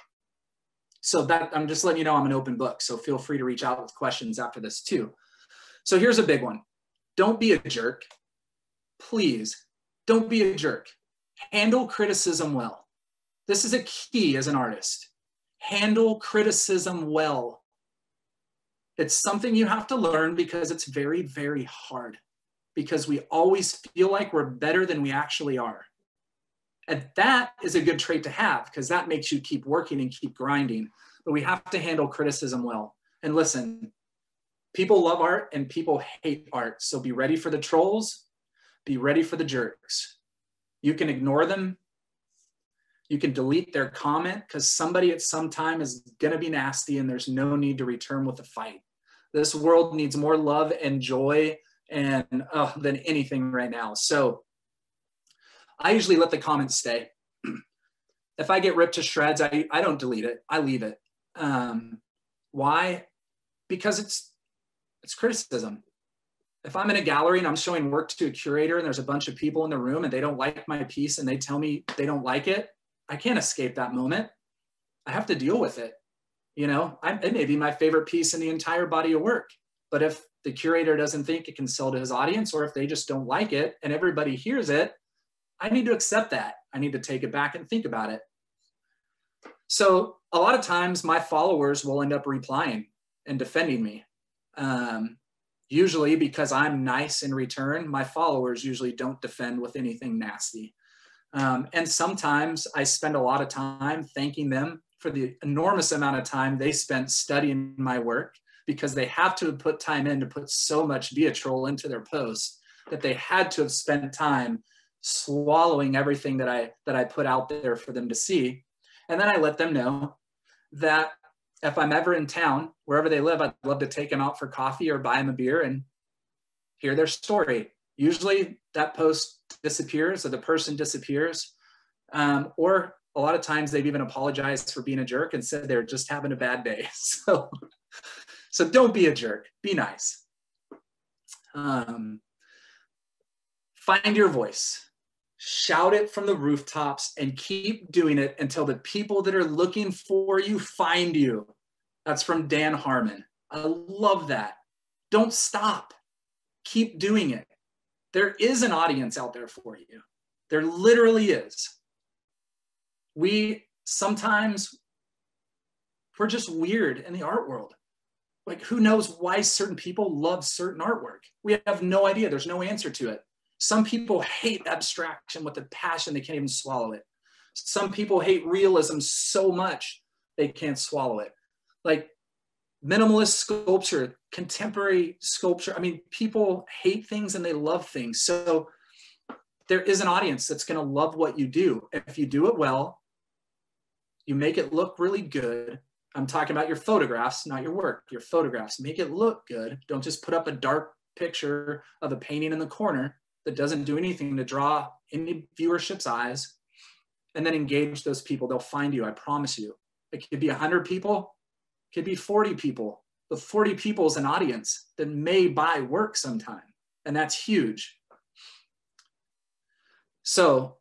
so that, I'm just letting you know I'm an open book, so feel free to reach out with questions after this too. So here's a big one. Don't be a jerk. Please, don't be a jerk. Handle criticism well. This is a key as an artist. Handle criticism well. It's something you have to learn, because it's very, very hard, because we always feel like we're better than we actually are. And that is a good trait to have, because that makes you keep working and keep grinding. But we have to handle criticism well. And listen, people love art and people hate art. So be ready for the trolls, be ready for the jerks. You can ignore them. You can delete their comment because somebody at some time is going to be nasty and there's no need to return with a fight. This world needs more love and joy and uh, than anything right now. So I usually let the comments stay. If I get ripped to shreds, I, I don't delete it. I leave it. Um, why? Because it's, it's criticism. If I'm in a gallery and I'm showing work to a curator and there's a bunch of people in the room and they don't like my piece and they tell me they don't like it, I can't escape that moment. I have to deal with it. You know, I, it may be my favorite piece in the entire body of work, but if the curator doesn't think it can sell to his audience, or if they just don't like it and everybody hears it, I need to accept that. I need to take it back and think about it. So a lot of times my followers will end up replying and defending me. Um, usually because I'm nice in return, my followers usually don't defend with anything nasty. Um, and sometimes I spend a lot of time thanking them for the enormous amount of time they spent studying my work, because they have to have put time in to put so much vitriol into their post that they had to have spent time swallowing everything that I, that I put out there for them to see. And then I let them know that if I'm ever in town, wherever they live, I'd love to take them out for coffee or buy them a beer and hear their story. Usually that post disappears or the person disappears. Um, or a lot of times they've even apologized for being a jerk and said they're just having a bad day. So, so don't be a jerk, be nice. Um, find your voice. Shout it from the rooftops and keep doing it until the people that are looking for you find you. That's from Dan Harmon. I love that. Don't stop. Keep doing it. There is an audience out there for you. There literally is. We sometimes, we're just weird in the art world. Like, who knows why certain people love certain artwork? We have no idea. There's no answer to it. Some people hate abstraction with a passion they can't even swallow it. Some people hate realism so much they can't swallow it. Like minimalist sculpture, contemporary sculpture. I mean, people hate things and they love things. So there is an audience that's going to love what you do. If you do it well, you make it look really good. I'm talking about your photographs, not your work. Your photographs, make it look good. Don't just put up a dark picture of a painting in the corner that doesn't do anything to draw any viewership's eyes, and then engage those people. They'll find you, I promise you. It could be one hundred people, it could be forty people. The forty people is an audience that may buy work sometime, and that's huge. So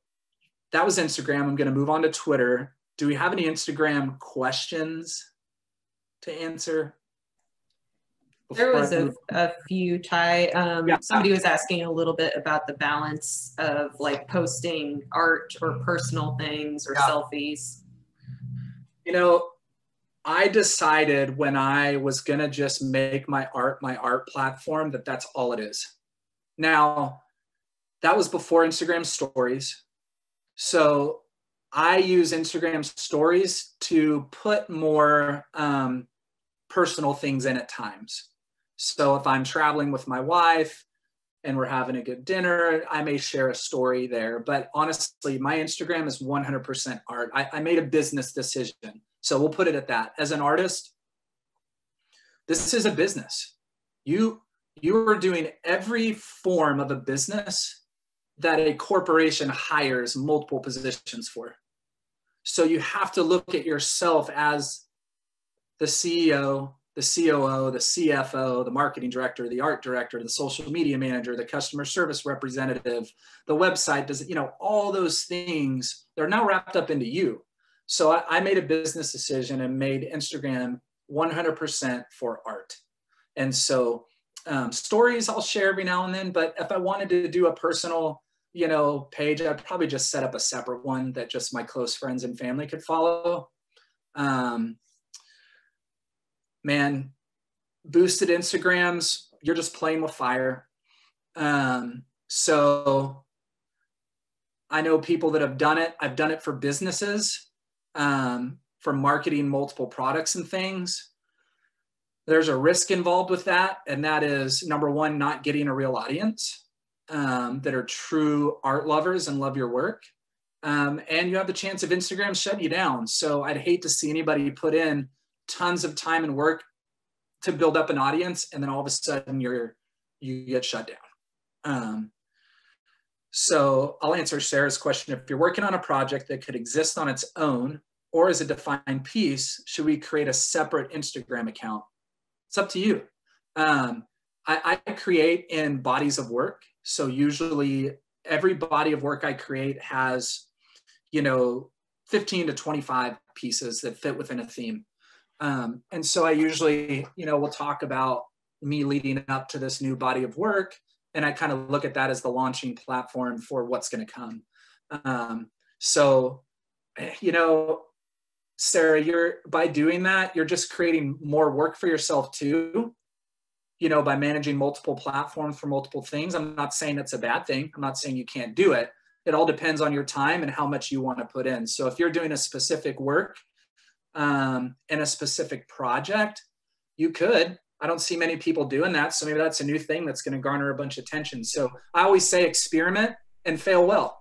that was Instagram. I'm gonna move on to Twitter. Do we have any Instagram questions to answer? There was a, a few, Ty. Um, yeah. Somebody was asking a little bit about the balance of like posting art or personal things or yeah. selfies. You know, I decided when I was going to just make my art, my art platform, that that's all it is. Now, that was before Instagram stories. So I use Instagram stories to put more um, personal things in at times. So if I'm traveling with my wife and we're having a good dinner, I may share a story there. But honestly, my Instagram is one hundred percent art. I, I made a business decision. So we'll put it at that. As an artist, this is a business. You, you are doing every form of a business that a corporation hires multiple positions for. So you have to look at yourself as the C E O, the C O O, the C F O, the marketing director, the art director, the social media manager, the customer service representative, the website, does, you know, all those things, they're now wrapped up into you. So I, I made a business decision and made Instagram one hundred percent for art. And so um, stories I'll share every now and then, but if I wanted to do a personal, you know, page, I'd probably just set up a separate one that just my close friends and family could follow. Um, Man, boosted Instagrams, you're just playing with fire. Um, so I know people that have done it. I've done it for businesses, um, for marketing multiple products and things. There's a risk involved with that. And that is, number one, not getting a real audience um, that are true art lovers and love your work. Um, and you have the chance of Instagram shut you down. So I'd hate to see anybody put in tons of time and work to build up an audience, and then all of a sudden you're, you get shut down. Um, so I'll answer Sarah's question. If you're working on a project that could exist on its own or as a defined piece, should we create a separate Instagram account? It's up to you. Um, I, I create in bodies of work. So usually every body of work I create has, you know, fifteen to twenty-five pieces that fit within a theme. Um, and so I usually, you know, we'll talk about me leading up to this new body of work. And I kind of look at that as the launching platform for what's going to come. Um, so, you know, Sarah, you're, by doing that, you're just creating more work for yourself too, you know, by managing multiple platforms for multiple things. I'm not saying that's a bad thing. I'm not saying you can't do it. It all depends on your time and how much you want to put in. So if you're doing a specific work um, and a specific project, you could. I don't see many people doing that. So maybe that's a new thing that's going to garner a bunch of attention. So I always say experiment and fail well.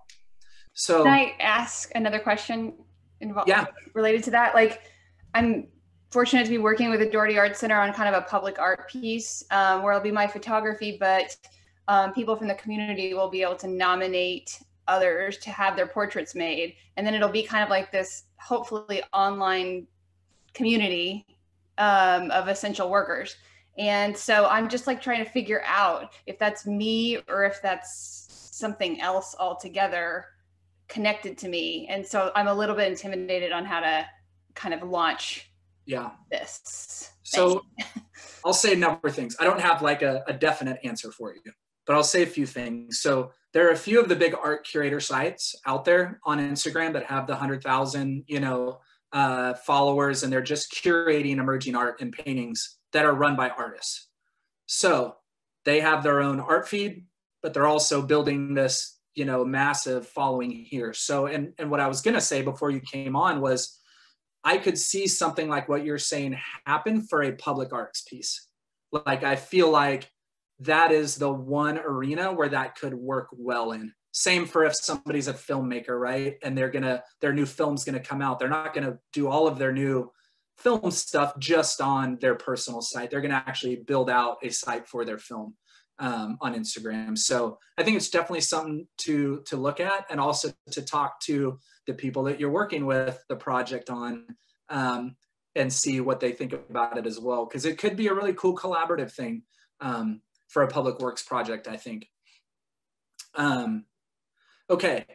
So can I ask another question involved, yeah. related to that? Like, I'm fortunate to be working with the Dougherty Art Center on kind of a public art piece um, where it'll be my photography, but um, people from the community will be able to nominate others to have their portraits made. And then it'll be kind of like this, hopefully, online community um, of essential workers. And so I'm just like trying to figure out if that's me or if that's something else altogether connected to me. And so I'm a little bit intimidated on how to kind of launch yeah. this. So I'll say a number of things. I don't have like a, a definite answer for you, but I'll say a few things. So there are a few of the big art curator sites out there on Instagram that have the one hundred thousand, you know, uh, followers, and they're just curating emerging art and paintings that are run by artists. So they have their own art feed, but they're also building this, you know, massive following here. So, and, and what I was going to say before you came on was I could see something like what you're saying happen for a public arts piece. Like, I feel like that is the one arena where that could work well in. Same for if somebody's a filmmaker, right? And they're gonna, their new film's gonna come out. They're not gonna do all of their new film stuff just on their personal site. They're gonna actually build out a site for their film um, on Instagram. So I think it's definitely something to, to look at, and also to talk to the people that you're working with the project on um, and see what they think about it as well. Cause it could be a really cool collaborative thing um, for a public works project, I think. Um, Okay,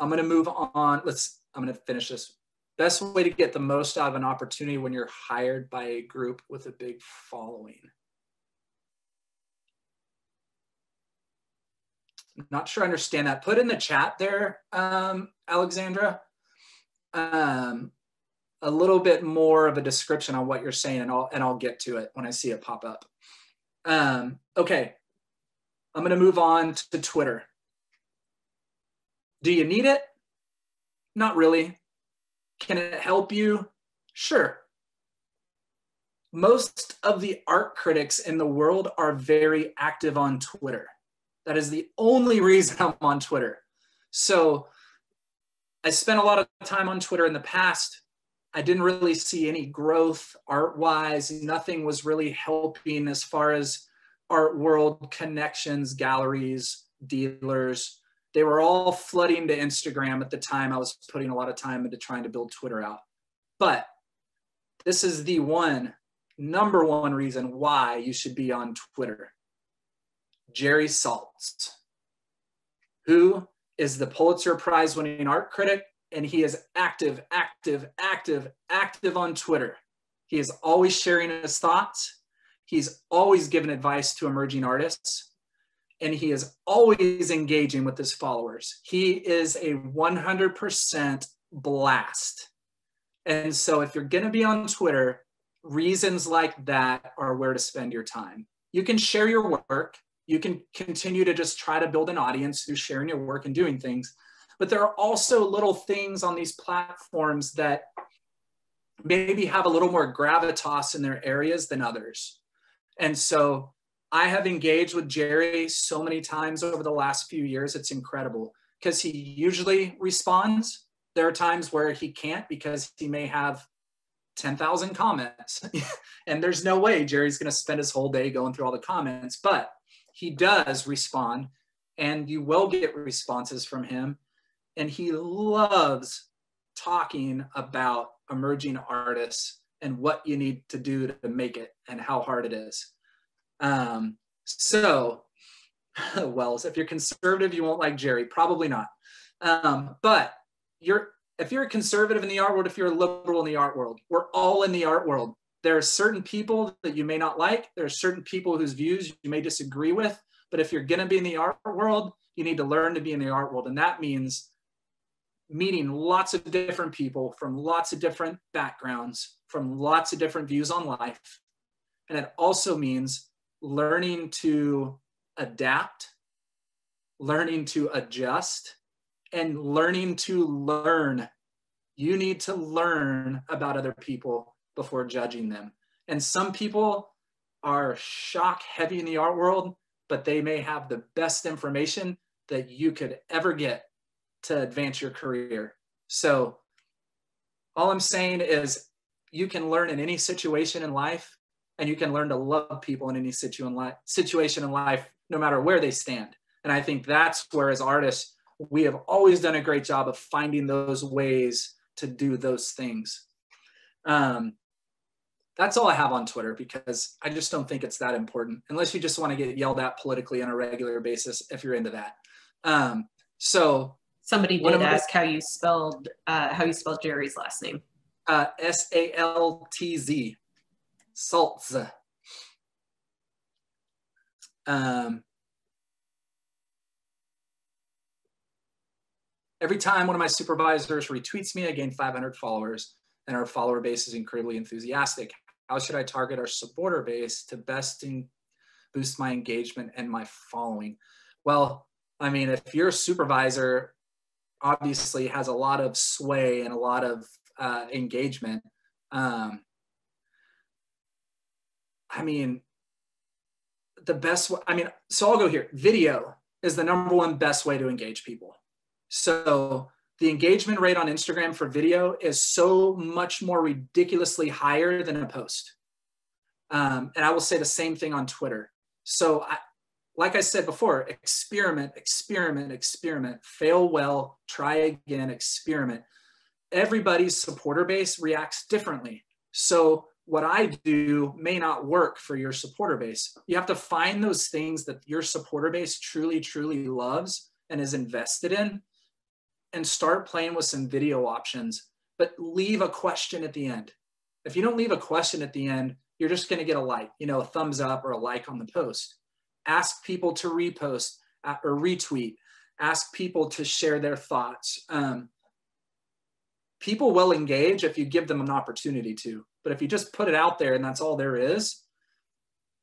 I'm going to move on. Let's, I'm going to finish this. Best way to get the most out of an opportunity when you're hired by a group with a big following. I'm not sure I understand that. Put in the chat there, um, Alexandra, um, a little bit more of a description on what you're saying, and I'll, and I'll get to it when I see it pop up. Um, okay, I'm going to move on to Twitter. Do you need it? Not really. Can it help you? Sure. Most of the art critics in the world are very active on Twitter. That is the only reason I'm on Twitter. So I spent a lot of time on Twitter in the past. I didn't really see any growth art-wise. Nothing was really helping as far as art world connections, galleries, dealers. They were all flooding to Instagram at the time. I was putting a lot of time into trying to build Twitter out. But this is the one, number one reason why you should be on Twitter. Jerry Saltz, who is the Pulitzer Prize winning art critic, and he is active, active, active, active on Twitter. He is always sharing his thoughts. He's always giving advice to emerging artists. And he is always engaging with his followers. He is a one hundred percent blast. And so if you're gonna be on Twitter, reasons like that are where to spend your time. You can share your work. You can continue to just try to build an audience through sharing your work and doing things. But there are also little things on these platforms that maybe have a little more gravitas in their areas than others. And so I have engaged with Jerry so many times over the last few years, it's incredible. because he usually responds. There are times where he can't because he may have ten thousand comments and there's no way Jerry's going to spend his whole day going through all the comments, but he does respond and you will get responses from him. And he loves talking about emerging artists and what you need to do to make it and how hard it is. Um, so, Wells, if you're conservative, you won't like Jerry. Probably not. Um, but you're, if you're a conservative in the art world, if you're a liberal in the art world, we're all in the art world. There are certain people that you may not like. There are certain people whose views you may disagree with. But if you're going to be in the art world, you need to learn to be in the art world. And that means meeting lots of different people from lots of different backgrounds, from lots of different views on life. And it also means learning to adapt, learning to adjust, and learning to learn. You need to learn about other people before judging them. And some people are shock heavy in the art world, but they may have the best information that you could ever get to advance your career. So all I'm saying is you can learn in any situation in life, and you can learn to love people in any situ in life, situation in life, no matter where they stand. And I think that's where, as artists, we have always done a great job of finding those ways to do those things. Um, that's all I have on Twitter, because I just don't think it's that important, unless you just want to get yelled at politically on a regular basis, if you're into that. Um, so somebody did ask how you spelled uh, how you spelled Jerry's last name. Uh, S A L T Z. Saltz. Um, every time one of my supervisors retweets me, I gain five hundred followers, and our follower base is incredibly enthusiastic. How should I target our supporter base to best in, boost my engagement and my following? Well, I mean, if your supervisor obviously has a lot of sway and a lot of uh, engagement, um, I mean, the best, I mean, so I'll go here. Video is the number one best way to engage people. So the engagement rate on Instagram for video is so much more ridiculously higher than a post. Um, and I will say the same thing on Twitter. So I, like I said before, experiment, experiment, experiment, fail well, try again, experiment. Everybody's supporter base reacts differently. So what I do may not work for your supporter base. You have to find those things that your supporter base truly, truly loves and is invested in, and start playing with some video options, but leave a question at the end. If you don't leave a question at the end, you're just gonna get a like, you know, a thumbs up or a like on the post. Ask people to repost or retweet. Ask people to share their thoughts. Um, people will engage if you give them an opportunity to. But if you just put it out there and that's all there is,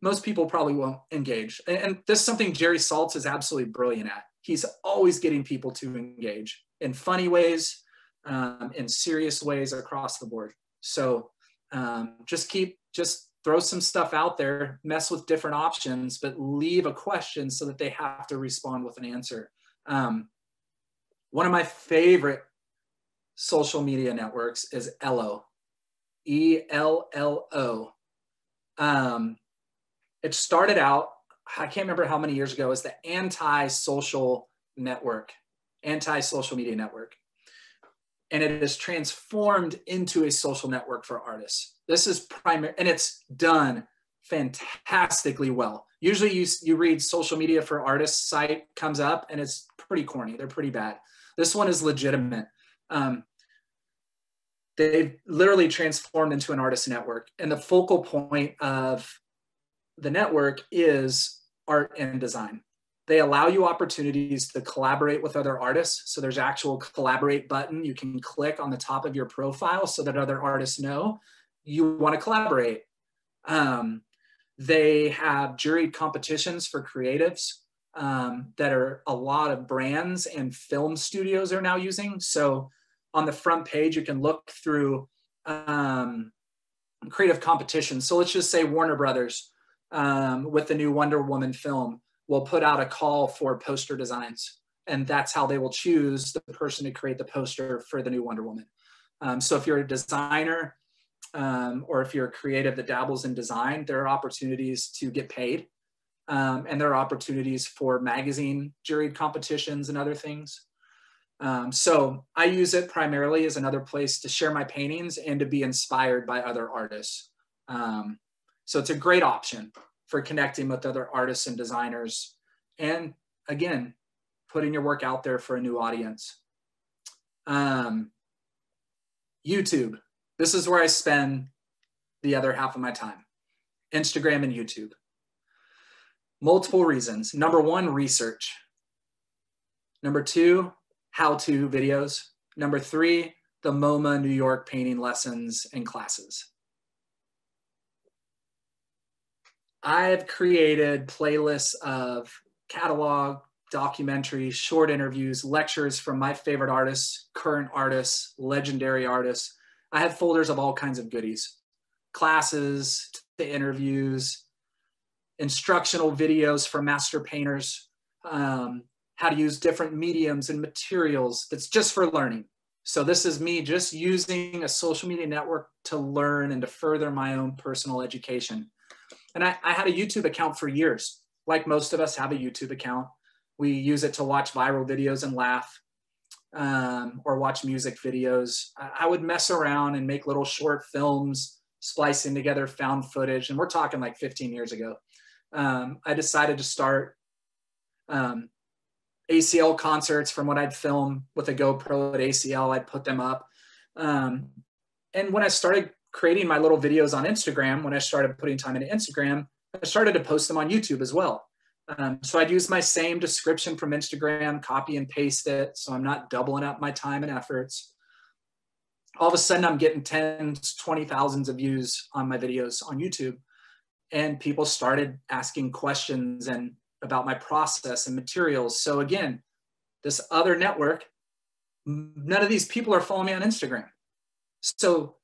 most people probably won't engage. And, and this is something Jerry Saltz is absolutely brilliant at. He's always getting people to engage in funny ways, um, in serious ways, across the board. So um, just keep, just throw some stuff out there, mess with different options, but leave a question so that they have to respond with an answer. Um, one of my favorite social media networks is Ello. E L L O. Um, it started out, I can't remember how many years ago, as the anti-social network, anti-social media network. And it is transformed into a social network for artists. This is primary, and it's done fantastically well. Usually you, you read social media for artists site comes up and it's pretty corny. They're pretty bad. This one is legitimate. Um, They've literally transformed into an artist network. And the focal point of the network is art and design. They allow you opportunities to collaborate with other artists. So there's actual collaborate button you can click on the top of your profile so that other artists know you want to collaborate. Um, they have juried competitions for creatives um, that are a lot of brands and film studios are now using. So on the front page, you can look through um, creative competition. So let's just say Warner Brothers um, with the new Wonder Woman film will put out a call for poster designs. and that's how they will choose the person to create the poster for the new Wonder Woman. Um, so if you're a designer, um, or if you're a creative that dabbles in design, there are opportunities to get paid. Um, and there are opportunities for magazine juried competitions and other things. Um, so I use it primarily as another place to share my paintings and to be inspired by other artists. Um, so it's a great option for connecting with other artists and designers. And again, putting your work out there for a new audience. Um, YouTube. This is where I spend the other half of my time. Instagram and YouTube. Multiple reasons. Number one, research. Number two, how-to videos. Number three, the MoMA New York painting lessons and classes. I've created playlists of catalog, documentaries, short interviews, lectures from my favorite artists, current artists, legendary artists. I have folders of all kinds of goodies. Classes, the interviews, instructional videos for master painters, um, how to use different mediums and materials. That's just for learning. So this is me just using a social media network to learn and to further my own personal education. And I, I had a YouTube account for years. Like most of us have a YouTube account. We use it to watch viral videos and laugh, um, or watch music videos. I, I would mess around and make little short films, splicing together found footage. And we're talking like fifteen years ago. Um, I decided to start um, A C L concerts from what I'd film with a GoPro at A C L. I'd put them up. Um, and when I started creating my little videos on Instagram, when I started putting time into Instagram, I started to post them on YouTube as well. Um, so I'd use my same description from Instagram, copy and paste it, so I'm not doubling up my time and efforts. All of a sudden, I'm getting tens, twenty thousands of views on my videos on YouTube. And people started asking questions and about my process and materials. So again, this other network, none of these people are following me on Instagram. So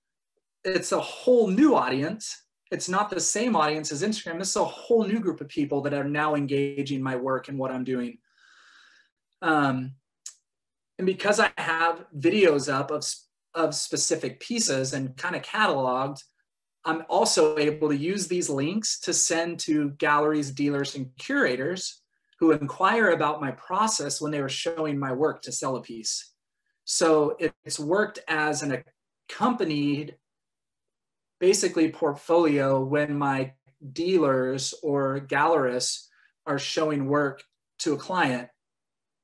it's a whole new audience. It's not the same audience as Instagram. This is a whole new group of people that are now engaging my work and what I'm doing. Um, and because I have videos up of, of specific pieces and kind of cataloged, I'm also able to use these links to send to galleries, dealers, and curators who inquire about my process when they were showing my work to sell a piece. So it's worked as an accompanied, basically, portfolio when my dealers or gallerists are showing work to a client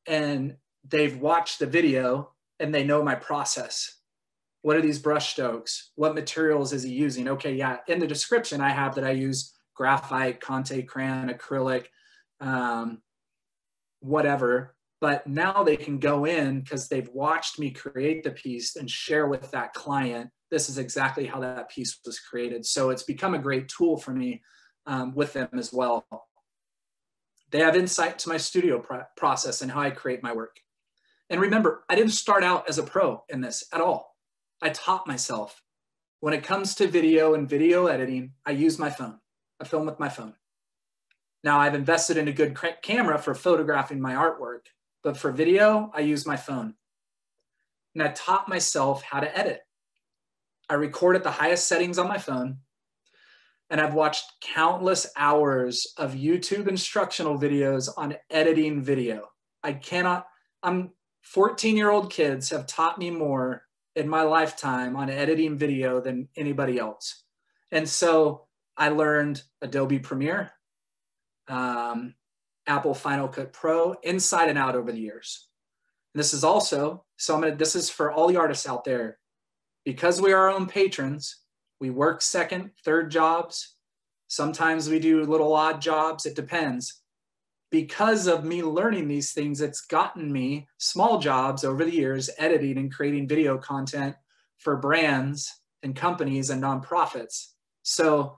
and they've watched the video and they know my process. What are these brush strokes? What materials is he using? Okay, yeah, in the description I have that I use graphite, Conté crayon, acrylic, um, whatever, but now they can go in because they've watched me create the piece and share with that client, this is exactly how that piece was created. So it's become a great tool for me um, with them as well. They have insight to my studio pro process and how I create my work. And remember, I didn't start out as a pro in this at all. I taught myself. When it comes to video and video editing, I use my phone. I film with my phone. Now I've invested in a good camera for photographing my artwork, but for video, I use my phone. And I taught myself how to edit. I record at the highest settings on my phone, and I've watched countless hours of YouTube instructional videos on editing video. I cannot, I'm fourteen year old kids have taught me more in my lifetime on editing video than anybody else. And so I learned Adobe Premiere, um, Apple Final Cut Pro, inside and out over the years. And this is also, so I'm gonna, this is for all the artists out there. Because we are our own patrons, we work second, third jobs. Sometimes we do little odd jobs, it depends. Because of me learning these things, it's gotten me small jobs over the years, editing and creating video content for brands and companies and nonprofits. So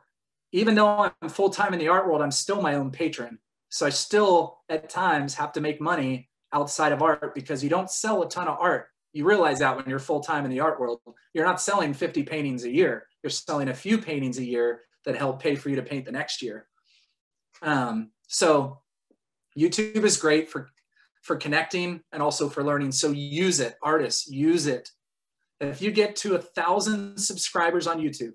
even though I'm full-time in the art world, I'm still my own patron. So I still, at times, have to make money outside of art because you don't sell a ton of art. You realize that when you're full-time in the art world, you're not selling fifty paintings a year. You're selling a few paintings a year that help pay for you to paint the next year. Um, so YouTube is great for for connecting and also for learning. So use it, artists, use it. If you get to a thousand subscribers on YouTube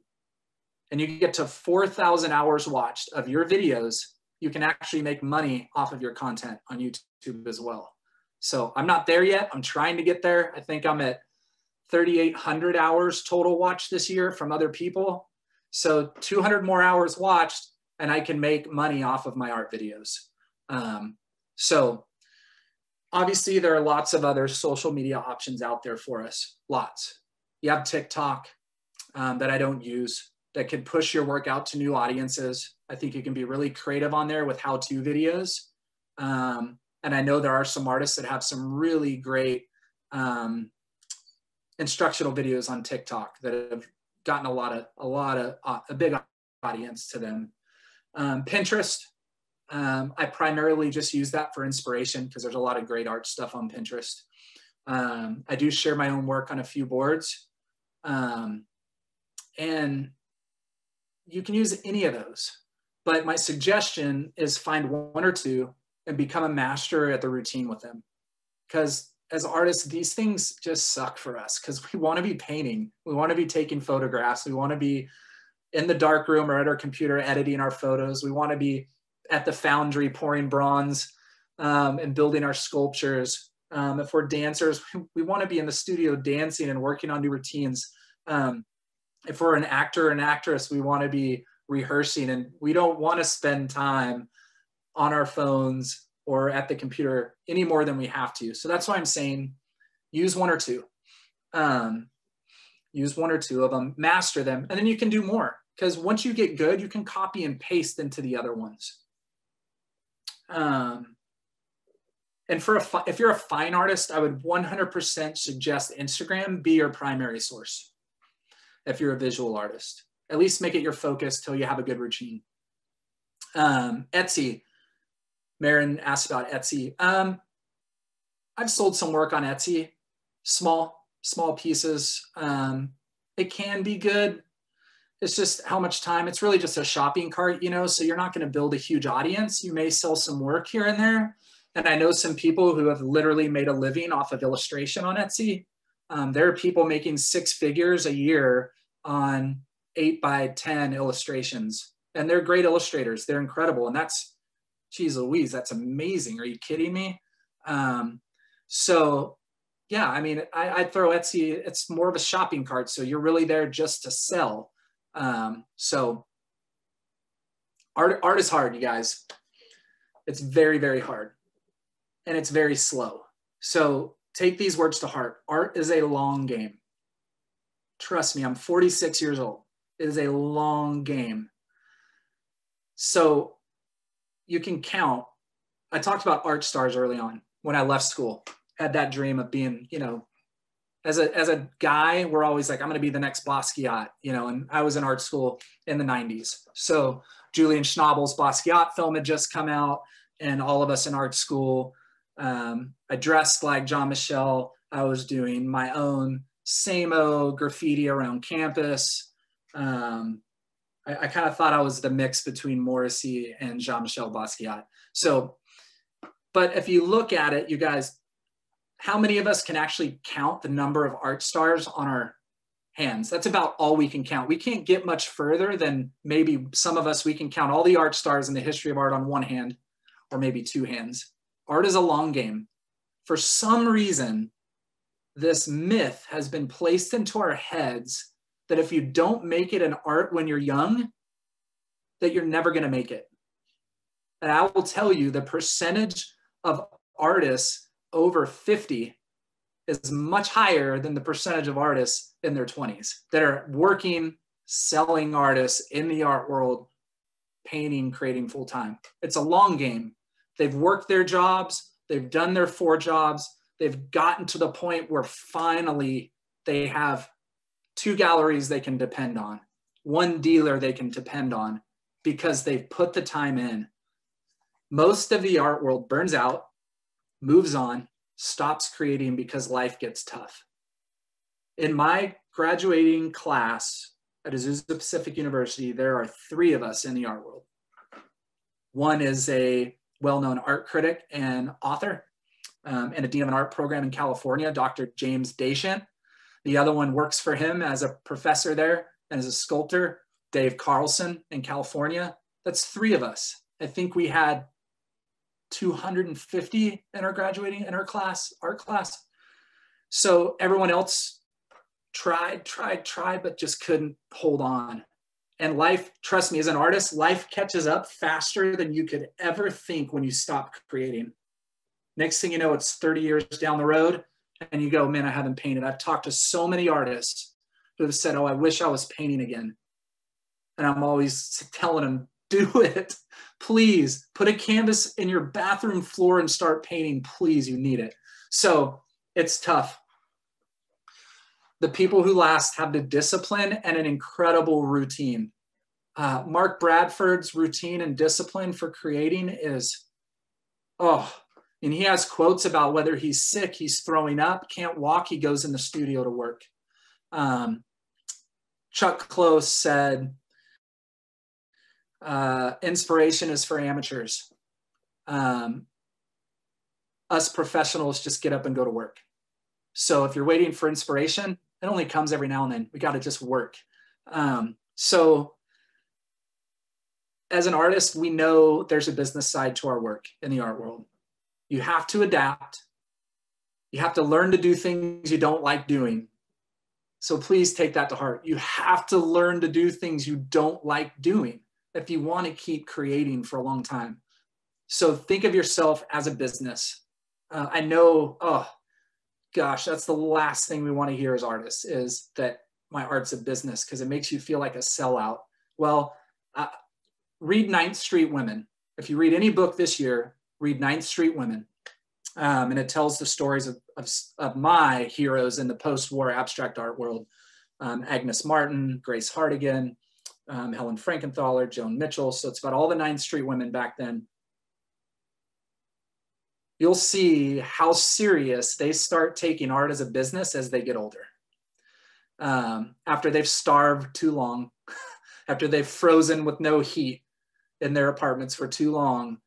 and you get to four thousand hours watched of your videos, you can actually make money off of your content on YouTube as well. So I'm not there yet. I'm trying to get there. I think I'm at thirty-eight hundred hours total watch this year from other people. So two hundred more hours watched and I can make money off of my art videos. Um, so obviously there are lots of other social media options out there for us, lots. You have TikTok um, that I don't use that could push your work out to new audiences. I think you can be really creative on there with how-to videos. Um, and I know there are some artists that have some really great um, instructional videos on TikTok that have gotten a lot of, a lot of, uh, a big audience to them. Um, Pinterest, um, I primarily just use that for inspiration because there's a lot of great art stuff on Pinterest. Um, I do share my own work on a few boards. Um, and you can use any of those, but my suggestion is find one or two and become a master at the routine with them. Because as artists, these things just suck for us because we want to be painting. We want to be taking photographs. We want to be in the dark room or at our computer editing our photos. We want to be at the foundry pouring bronze um, and building our sculptures. Um, if we're dancers, we want to be in the studio dancing and working on new routines. Um, if we're an actor or an actress, we want to be rehearsing, and we don't want to spend time on our phones or at the computer any more than we have to. So that's why I'm saying use one or two. Um, use one or two of them, master them, and then you can do more. Because once you get good, you can copy and paste into the other ones. Um, and for a if you're a fine artist, I would one hundred percent suggest Instagram be your primary source. If you're a visual artist, at least make it your focus till you have a good routine. Um, Etsy. Marin asked about Etsy. Um, I've sold some work on Etsy, small, small pieces. Um, it can be good. It's just how much time. It's really just a shopping cart, you know, so you're not going to build a huge audience. You may sell some work here and there. And I know some people who have literally made a living off of illustration on Etsy. Um, there are people making six figures a year on eight by ten illustrations. And they're great illustrators. They're incredible. And that's, geez Louise, that's amazing. Are you kidding me? Um, so yeah, I mean, I, I throw Etsy, it's more of a shopping cart. So you're really there just to sell. Um, so art, art is hard, you guys. It's very, very hard. And it's very slow. So take these words to heart. Art is a long game. Trust me, I'm forty-six years old. It is a long game. So you can count. I talked about art stars early on when I left school. I had that dream of being, you know, as a, as a guy, we're always like, I'm going to be the next Basquiat, you know, and I was in art school in the nineties. So Julian Schnabel's Basquiat film had just come out and all of us in art school, um, I dressed like Jean-Michel. I was doing my own same-o graffiti around campus. Um, I, I kind of thought I was the mix between Morrissey and Jean-Michel Basquiat. So, but if you look at it, you guys, how many of us can actually count the number of art stars on our hands? That's about all we can count. We can't get much further than maybe some of us, we can count all the art stars in the history of art on one hand, or maybe two hands. Art is a long game. For some reason, this myth has been placed into our heads that if you don't make it an art when you're young, that you're never gonna make it. And I will tell you the percentage of artists over fifty is much higher than the percentage of artists in their twenties that are working, selling artists in the art world, painting, creating full time. It's a long game. They've worked their jobs, they've done their four jobs, they've gotten to the point where finally they have two galleries they can depend on, one dealer they can depend on because they've put the time in. Most of the art world burns out, moves on, stops creating because life gets tough. In my graduating class at Azusa Pacific University, there are three of us in the art world. One is a well-known art critic and author. um, and a dean of an art program in California, Doctor James Deschamps. The other one works for him as a professor there and as a sculptor, Dave Carlson in California. That's three of us. I think we had two hundred fifty in our graduating, in our class, art class. So everyone else tried, tried, tried, but just couldn't hold on. And life, trust me, as an artist, life catches up faster than you could ever think when you stop creating. Next thing you know, it's thirty years down the road and you go, man, I haven't painted. I've talked to so many artists who have said, oh, I wish I was painting again. And I'm always telling them, do it. Please put a canvas in your bathroom floor and start painting. Please, you need it. So it's tough. The people who last have the discipline and an incredible routine. Uh, Mark Bradford's routine and discipline for creating is, oh, and he has quotes about whether he's sick, he's throwing up, can't walk, he goes in the studio to work. Um, Chuck Close said, uh, inspiration is for amateurs. Um, us professionals just get up and go to work. So if you're waiting for inspiration, it only comes every now and then. We got to just work. Um, so as an artist, we know there's a business side to our work in the art world. You have to adapt. You have to learn to do things you don't like doing. So please take that to heart. You have to learn to do things you don't like doing if you want to keep creating for a long time. So think of yourself as a business. Uh, I know, oh, gosh, that's the last thing we want to hear as artists, is that my art's a business, because it makes you feel like a sellout. Well, uh, read Ninth Street Women. If you read any book this year, read Ninth Street Women. Um, and it tells the stories of, of, of my heroes in the post-war abstract art world. Um, Agnes Martin, Grace Hartigan, um, Helen Frankenthaler, Joan Mitchell. So it's about all the Ninth Street women back then. You'll see how serious they start taking art as a business as they get older. Um, after they've starved too long, after they've frozen with no heat in their apartments for too long,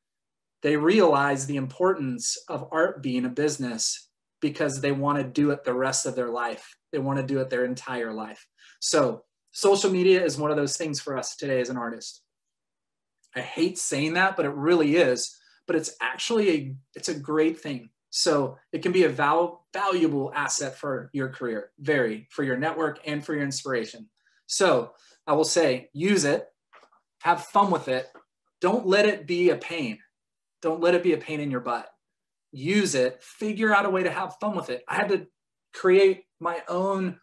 they realize the importance of art being a business because they want to do it the rest of their life. They want to do it their entire life. So social media is one of those things for us today as an artist. I hate saying that, but it really is. But it's actually a, it's a great thing. So it can be a val valuable asset for your career, very, for your network and for your inspiration. So I will say, use it, have fun with it. Don't let it be a pain. Don't let it be a pain in your butt. Use it, figure out a way to have fun with it. I had to create my own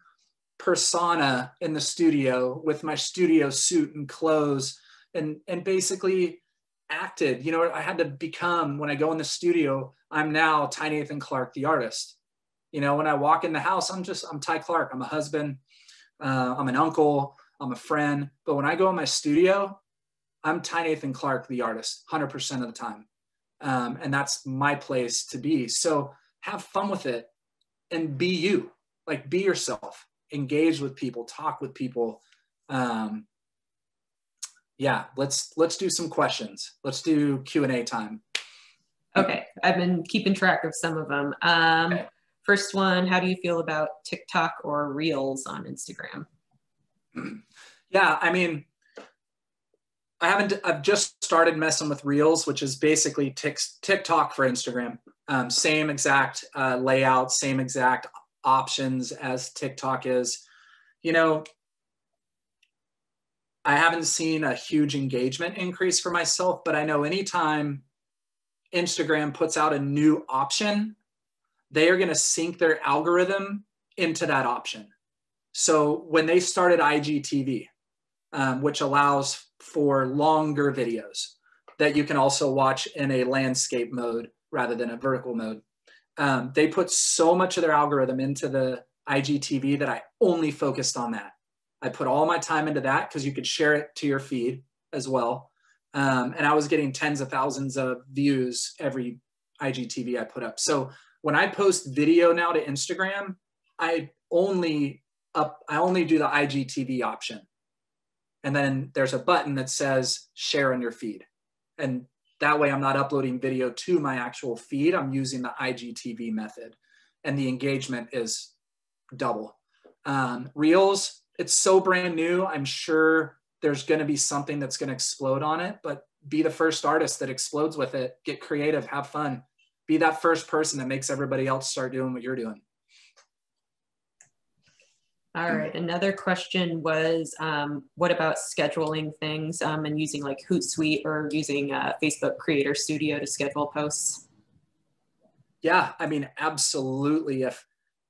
persona in the studio with my studio suit and clothes and, and basically acted, you know, I had to become, when I go in the studio, I'm now Ty Nathan Clark, the artist. You know, when I walk in the house, I'm just, I'm Ty Clark. I'm a husband, uh, I'm an uncle, I'm a friend. But when I go in my studio, I'm Ty Nathan Clark, the artist, one hundred percent of the time. Um, and that's my place to be. So have fun with it and be you, like be yourself, engage with people, talk with people. Um, Yeah, let's let's do some questions. Let's do Q and A time. Okay, I've been keeping track of some of them. Um, okay. First one, how do you feel about TikTok or Reels on Instagram? Yeah, I mean, I haven't. I've just started messing with Reels, which is basically TikTok for Instagram. Um, same exact uh, layout, same exact options as TikTok is. You know, I haven't seen a huge engagement increase for myself, but I know anytime Instagram puts out a new option, they are going to sync their algorithm into that option. So when they started I G T V, um, which allows for longer videos that you can also watch in a landscape mode rather than a vertical mode, um, they put so much of their algorithm into the I G T V that I only focused on that. I put all my time into that because you could share it to your feed as well. Um, and I was getting tens of thousands of views every I G T V I put up. So when I post video now to Instagram, I only up, I only do the I G T V option. And then there's a button that says share on your feed. And That way I'm not uploading video to my actual feed. I'm using the I G T V method, and the engagement is double. Um, Reels, it's so brand new. I'm sure there's going to be something that's going to explode on it, but be the first artist that explodes with it. Get creative, have fun. Be that first person that makes everybody else start doing what you're doing. All right, another question was, um, what about scheduling things um, and using like Hootsuite or using uh, Facebook Creator Studio to schedule posts? Yeah, I mean, absolutely. If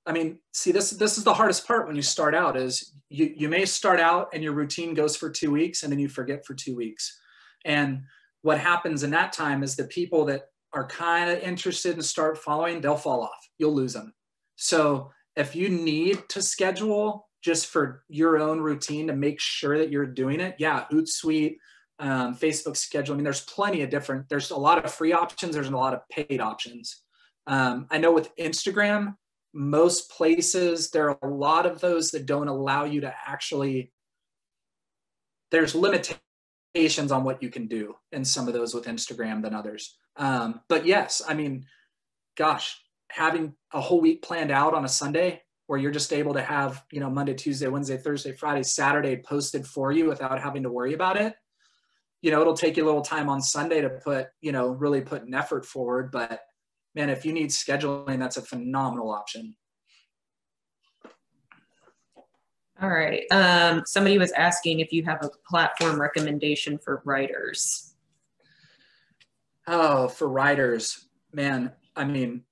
I mean, see, this, this is the hardest part when you start out is you, you may start out and your routine goes for two weeks and then you forget for two weeks. And what happens in that time is the people that are kind of interested and start following, they'll fall off. You'll lose them. So if you need to schedule just for your own routine to make sure that you're doing it, yeah, Hootsuite, um, Facebook schedule. I mean, there's plenty of different, there's a lot of free options. There's a lot of paid options. Um, I know with Instagram, most places, there are a lot of those that don't allow you to actually, there's limitations on what you can do in some of those with Instagram than others. Um, but yes, I mean, gosh, having a whole week planned out on a Sunday where you're just able to have, you know, Monday, Tuesday, Wednesday, Thursday, Friday, Saturday posted for you without having to worry about it. You know, it'll take you a little time on Sunday to put, you know, really put an effort forward. But man, if you need scheduling, that's a phenomenal option. All right. Um, somebody was asking if you have a platform recommendation for writers. Oh, for writers, man, I mean,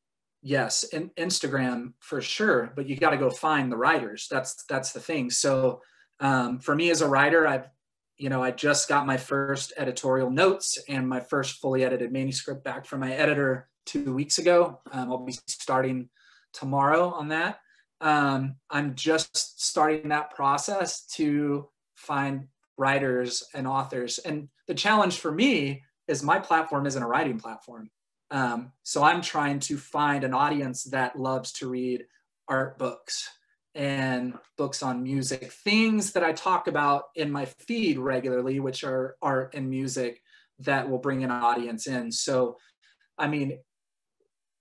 yes, in Instagram for sure, but you got to go find the writers. That's that's the thing. So um, for me as a writer, I've, you know, I just got my first editorial notes and my first fully edited manuscript back from my editor two weeks ago. Um, I'll be starting tomorrow on that. Um, I'm just starting that process to find writers and authors. And the challenge for me is my platform isn't a writing platform. Um, so I'm trying to find an audience that loves to read art books and books on music, things that I talk about in my feed regularly, which are art and music that will bring an audience in. So, I mean,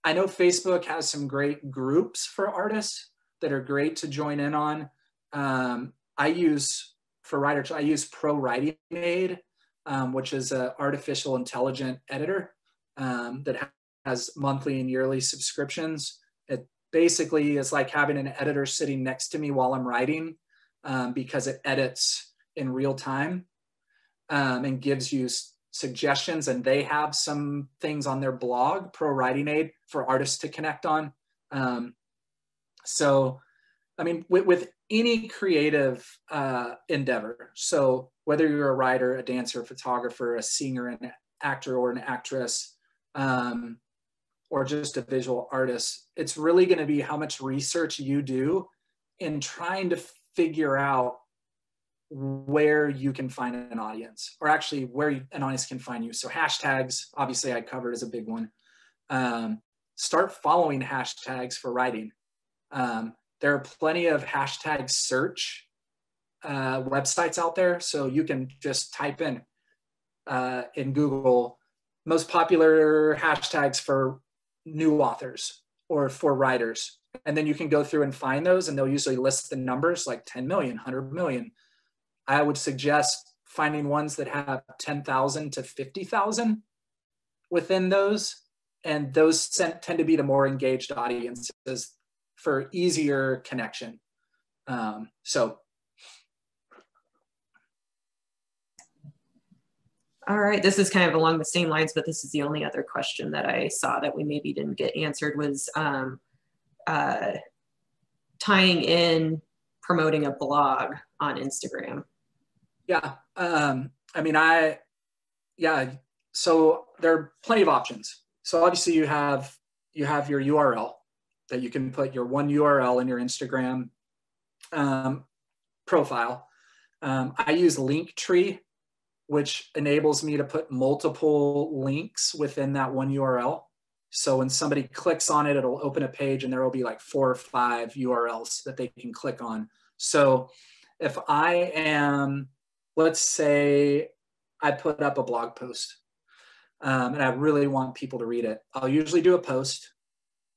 I know Facebook has some great groups for artists that are great to join in on. Um, I use, for writers, I use ProWritingAid, um, which is an artificial intelligent editor. Um, that has monthly and yearly subscriptions. It basically is like having an editor sitting next to me while I'm writing um, because it edits in real time um, and gives you suggestions. And they have some things on their blog, Pro Writing Aid, for artists to connect on. Um, so, I mean, with, with any creative uh, endeavor, so whether you're a writer, a dancer, a photographer, a singer, an actor or an actress, Um, or just a visual artist, it's really going to be how much research you do in trying to figure out where you can find an audience, or actually where you, an audience can find you. So hashtags, obviously I covered, is a big one. Um, start following hashtags for writing. Um, there are plenty of hashtag search uh, websites out there. So you can just type in uh, in Google most popular hashtags for new authors or for writers. And then you can go through and find those, and they'll usually list the numbers like ten million, one hundred million. I would suggest finding ones that have ten thousand to fifty thousand within those. And those tend to be the more engaged audiences for easier connection. Um, so. All right, this is kind of along the same lines, but this is the only other question that I saw that we maybe didn't get answered was um, uh, tying in promoting a blog on Instagram. Yeah, um, I mean, I, yeah, so there are plenty of options. So obviously you have, you have your U R L that you can put your one U R L in your Instagram um, profile. Um, I use Linktree, which enables me to put multiple links within that one U R L. So when somebody clicks on it, it'll open a page and there will be like four or five U R Ls that they can click on. So if I am, let's say I put up a blog post Um, and I really want people to read it. I'll usually do a post.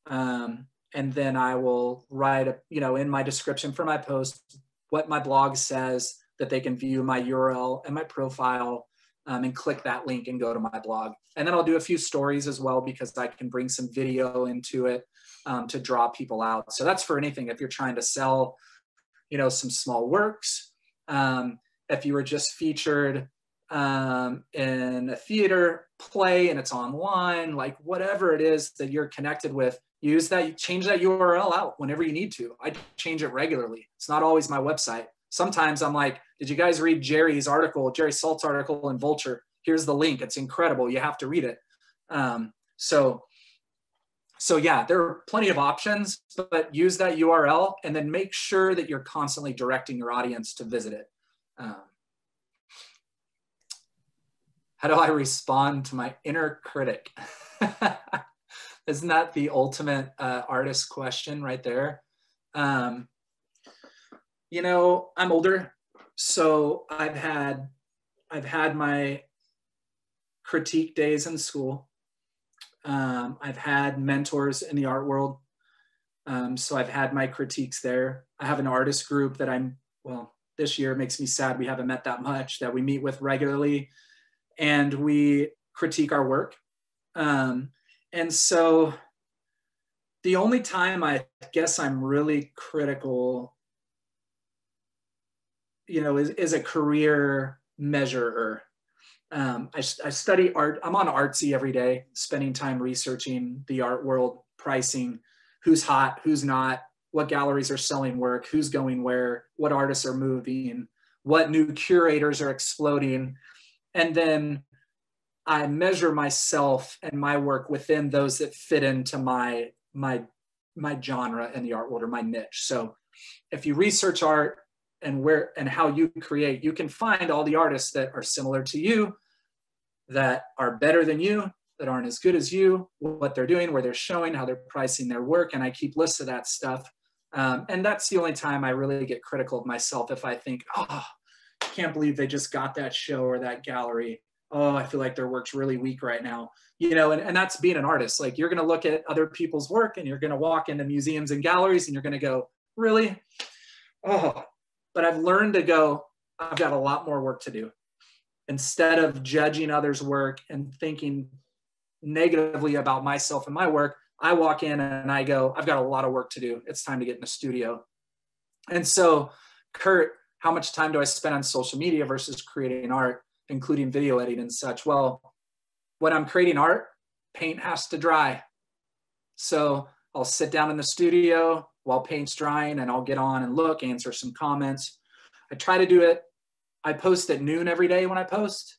Um, and then I will write, a, you know, in my description for my post, what my blog says that they can view my U R L and my profile, um, and click that link and go to my blog. And then I'll do a few stories as well, because I can bring some video into it, um, to draw people out. So that's for anything. If you're trying to sell, you know, some small works, um, if you were just featured um, in a theater play and it's online, like whatever it is that you're connected with, use that, you change that U R L out whenever you need to. I change it regularly. It's not always my website. Sometimes I'm like, did you guys read Jerry's article, Jerry Saltz article in Vulture? Here's the link. It's incredible. You have to read it. Um, so, so yeah, there are plenty of options, but use that U R L and then make sure that you're constantly directing your audience to visit it. Um, how do I respond to my inner critic? Isn't that the ultimate uh, artist question right there? Um, you know, I'm older, so I've had, I've had my critique days in school. Um, I've had mentors in the art world. Um, so I've had my critiques there. I have an artist group that I'm, well, this year makes me sad we haven't met that much, that we meet with regularly and we critique our work. Um, And so the only time I guess I'm really critical, you know, is, is a career measurer. Um, I, I study art. I'm on Artsy every day, spending time researching the art world, pricing, who's hot, who's not, what galleries are selling work, who's going where, what artists are moving, what new curators are exploding. And then I measure myself and my work within those that fit into my, my, my genre in the art world or my niche. So if you research art and where and how you create, you can find all the artists that are similar to you, that are better than you, that aren't as good as you, what they're doing, where they're showing, how they're pricing their work. And I keep lists of that stuff. Um, and that's the only time I really get critical of myself, if I think, oh, I can't believe they just got that show or that gallery. Oh, I feel like their work's really weak right now. You know, and, and that's being an artist. Like, you're going to look at other people's work and you're going to walk into museums and galleries and you're going to go, really? Oh, but I've learned to go, I've got a lot more work to do. Instead of judging others' work and thinking negatively about myself and my work, I walk in and I go, I've got a lot of work to do. It's time to get in the studio. And so, Kurt, how much time do I spend on social media versus creating art, including video editing and such? Well, when I'm creating art, paint has to dry. So I'll sit down in the studio while paint's drying and I'll get on and look, answer some comments. I try to do it. I post at noon every day when I post,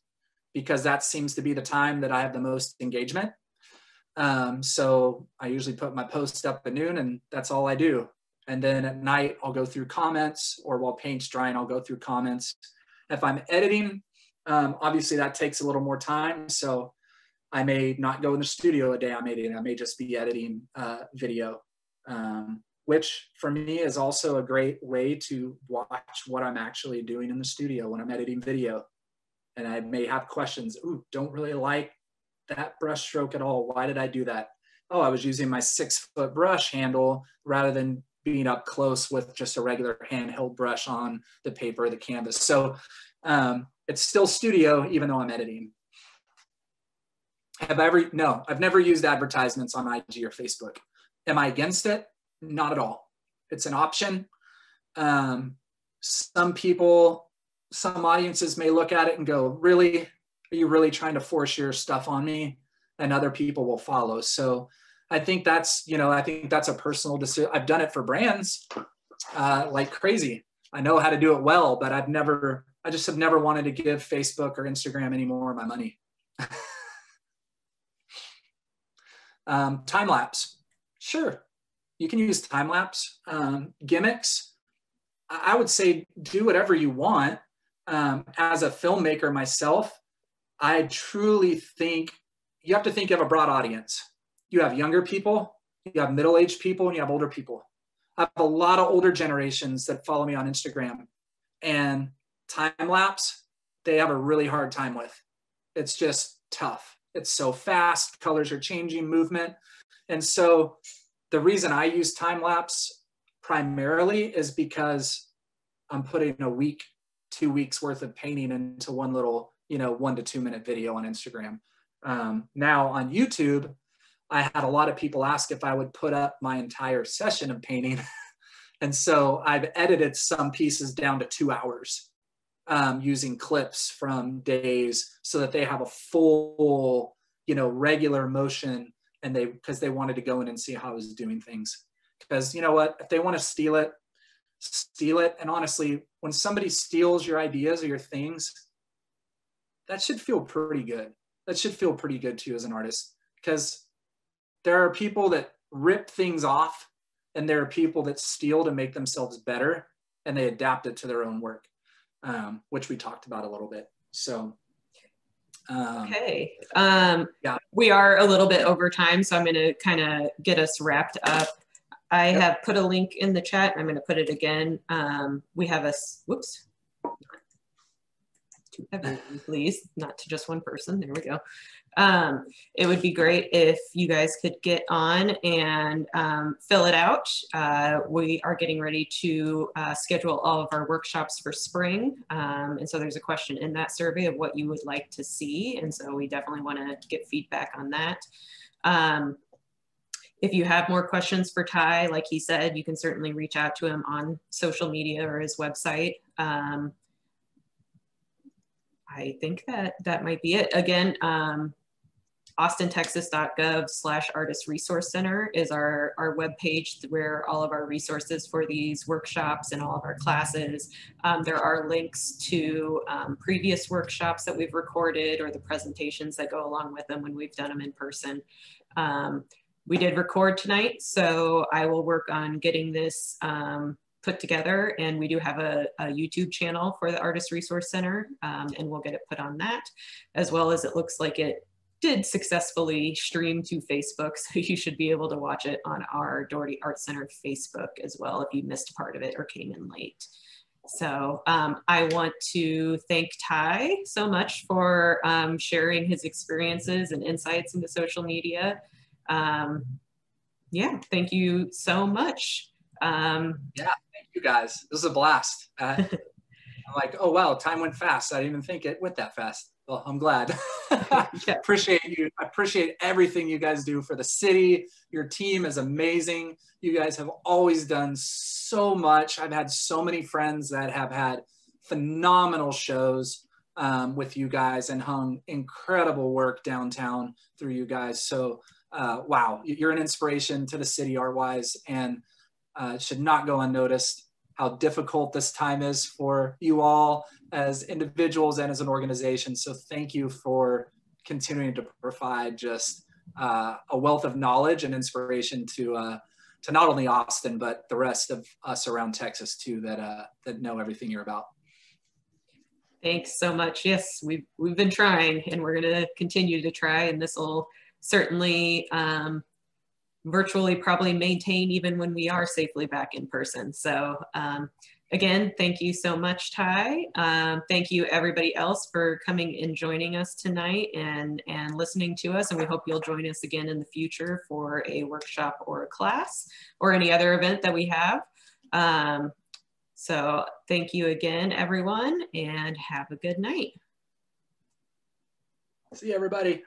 because that seems to be the time that I have the most engagement. Um, so I usually put my posts up at noon and that's all I do. And then at night I'll go through comments, or while paint's drying, I'll go through comments. If I'm editing, Um, obviously that takes a little more time. So I may not go in the studio a day I'm editing. I may just be editing uh, video, um, which for me is also a great way to watch what I'm actually doing in the studio when I'm editing video. And I may have questions. Ooh, don't really like that brush stroke at all. Why did I do that? Oh, I was using my six foot brush handle rather than being up close with just a regular handheld brush on the paper or the canvas. So, um, it's still studio, even though I'm editing. Have I ever, no, I've never used advertisements on I G or Facebook. Am I against it? Not at all. It's an option. Um, some people, some audiences may look at it and go, really? Are you really trying to force your stuff on me? And other people will follow. So I think that's, you know, I think that's a personal decision. I've done it for brands uh, like crazy. I know how to do it well, but I've never, I just have never wanted to give Facebook or Instagram any more of my money. um, time lapse. Sure. You can use time lapse. Um, gimmicks. I would say do whatever you want. Um, as a filmmaker myself, I truly think you have to think of a broad audience. You have younger people, you have middle-aged people, and you have older people. I have a lot of older generations that follow me on Instagram, and time lapse, they have a really hard time with. It's just tough. it's so fast, colors are changing, movement. And so the reason I use time lapse primarily is because I'm putting a week, two weeks worth of painting into one little, you know, one to two minute video on Instagram. Um, now on YouTube, I had a lot of people ask if I would put up my entire session of painting. And so I've edited some pieces down to two hours um, using clips from days so that they have a full, you know, regular motion, and they, because they wanted to go in and see how I was doing things. Because you know what, if they want to steal it, steal it. And honestly, when somebody steals your ideas or your things, that should feel pretty good. That should feel pretty good to you as an artist, because there are people that rip things off, and there are people that steal to make themselves better, and they adapt it to their own work, um, which we talked about a little bit. So, um, okay. Um, yeah. We are a little bit over time, so I'm going to kind of get us wrapped up. I yep. have put a link in the chat, and I'm going to put it again. Um, we have a, whoops, to everyone, please, not to just one person. There we go. Um, it would be great if you guys could get on and um, fill it out. Uh, we are getting ready to uh, schedule all of our workshops for spring. Um, and so there's a question in that survey of what you would like to see. And so we definitely want to get feedback on that. Um, If you have more questions for Ty, like he said, you can certainly reach out to him on social media or his website. Um, I think that that might be it. Again, um, austintexas.gov slash artist resource center is our, our webpage where all of our resources for these workshops and all of our classes. Um, there are links to um, previous workshops that we've recorded or the presentations that go along with them when we've done them in person. Um, We did record tonight, so I will work on getting this um, put together, and we do have a, a YouTube channel for the Artist Resource Center, um, and we'll get it put on that, as well as it looks like it did successfully stream to Facebook, so you should be able to watch it on our Dougherty Art Center Facebook as well if you missed part of it or came in late. So um, I want to thank Ty so much for um, sharing his experiences and insights into social media. Um, yeah, thank you so much. Um, yeah, thank you guys. This is a blast. Uh, I'm like, oh, wow, time went fast. I didn't even think it went that fast. Well, I'm glad. Yeah. Appreciate you. I appreciate everything you guys do for the city. Your team is amazing. You guys have always done so much. I've had so many friends that have had phenomenal shows um, with you guys and hung incredible work downtown through you guys. So Uh, wow, you're an inspiration to the city art-wise, and uh, should not go unnoticed how difficult this time is for you all as individuals and as an organization. So thank you for continuing to provide just uh, a wealth of knowledge and inspiration to uh, to not only Austin, but the rest of us around Texas too that, uh, that know everything you're about. Thanks so much. Yes, we've, we've been trying, and we're going to continue to try, and this will certainly um, virtually probably maintain even when we are safely back in person. So um, again, thank you so much, Ty. Um, thank you everybody else for coming and joining us tonight and, and listening to us. And we hope you'll join us again in the future for a workshop or a class or any other event that we have. Um, so thank you again, everyone, and have a good night. See you, everybody.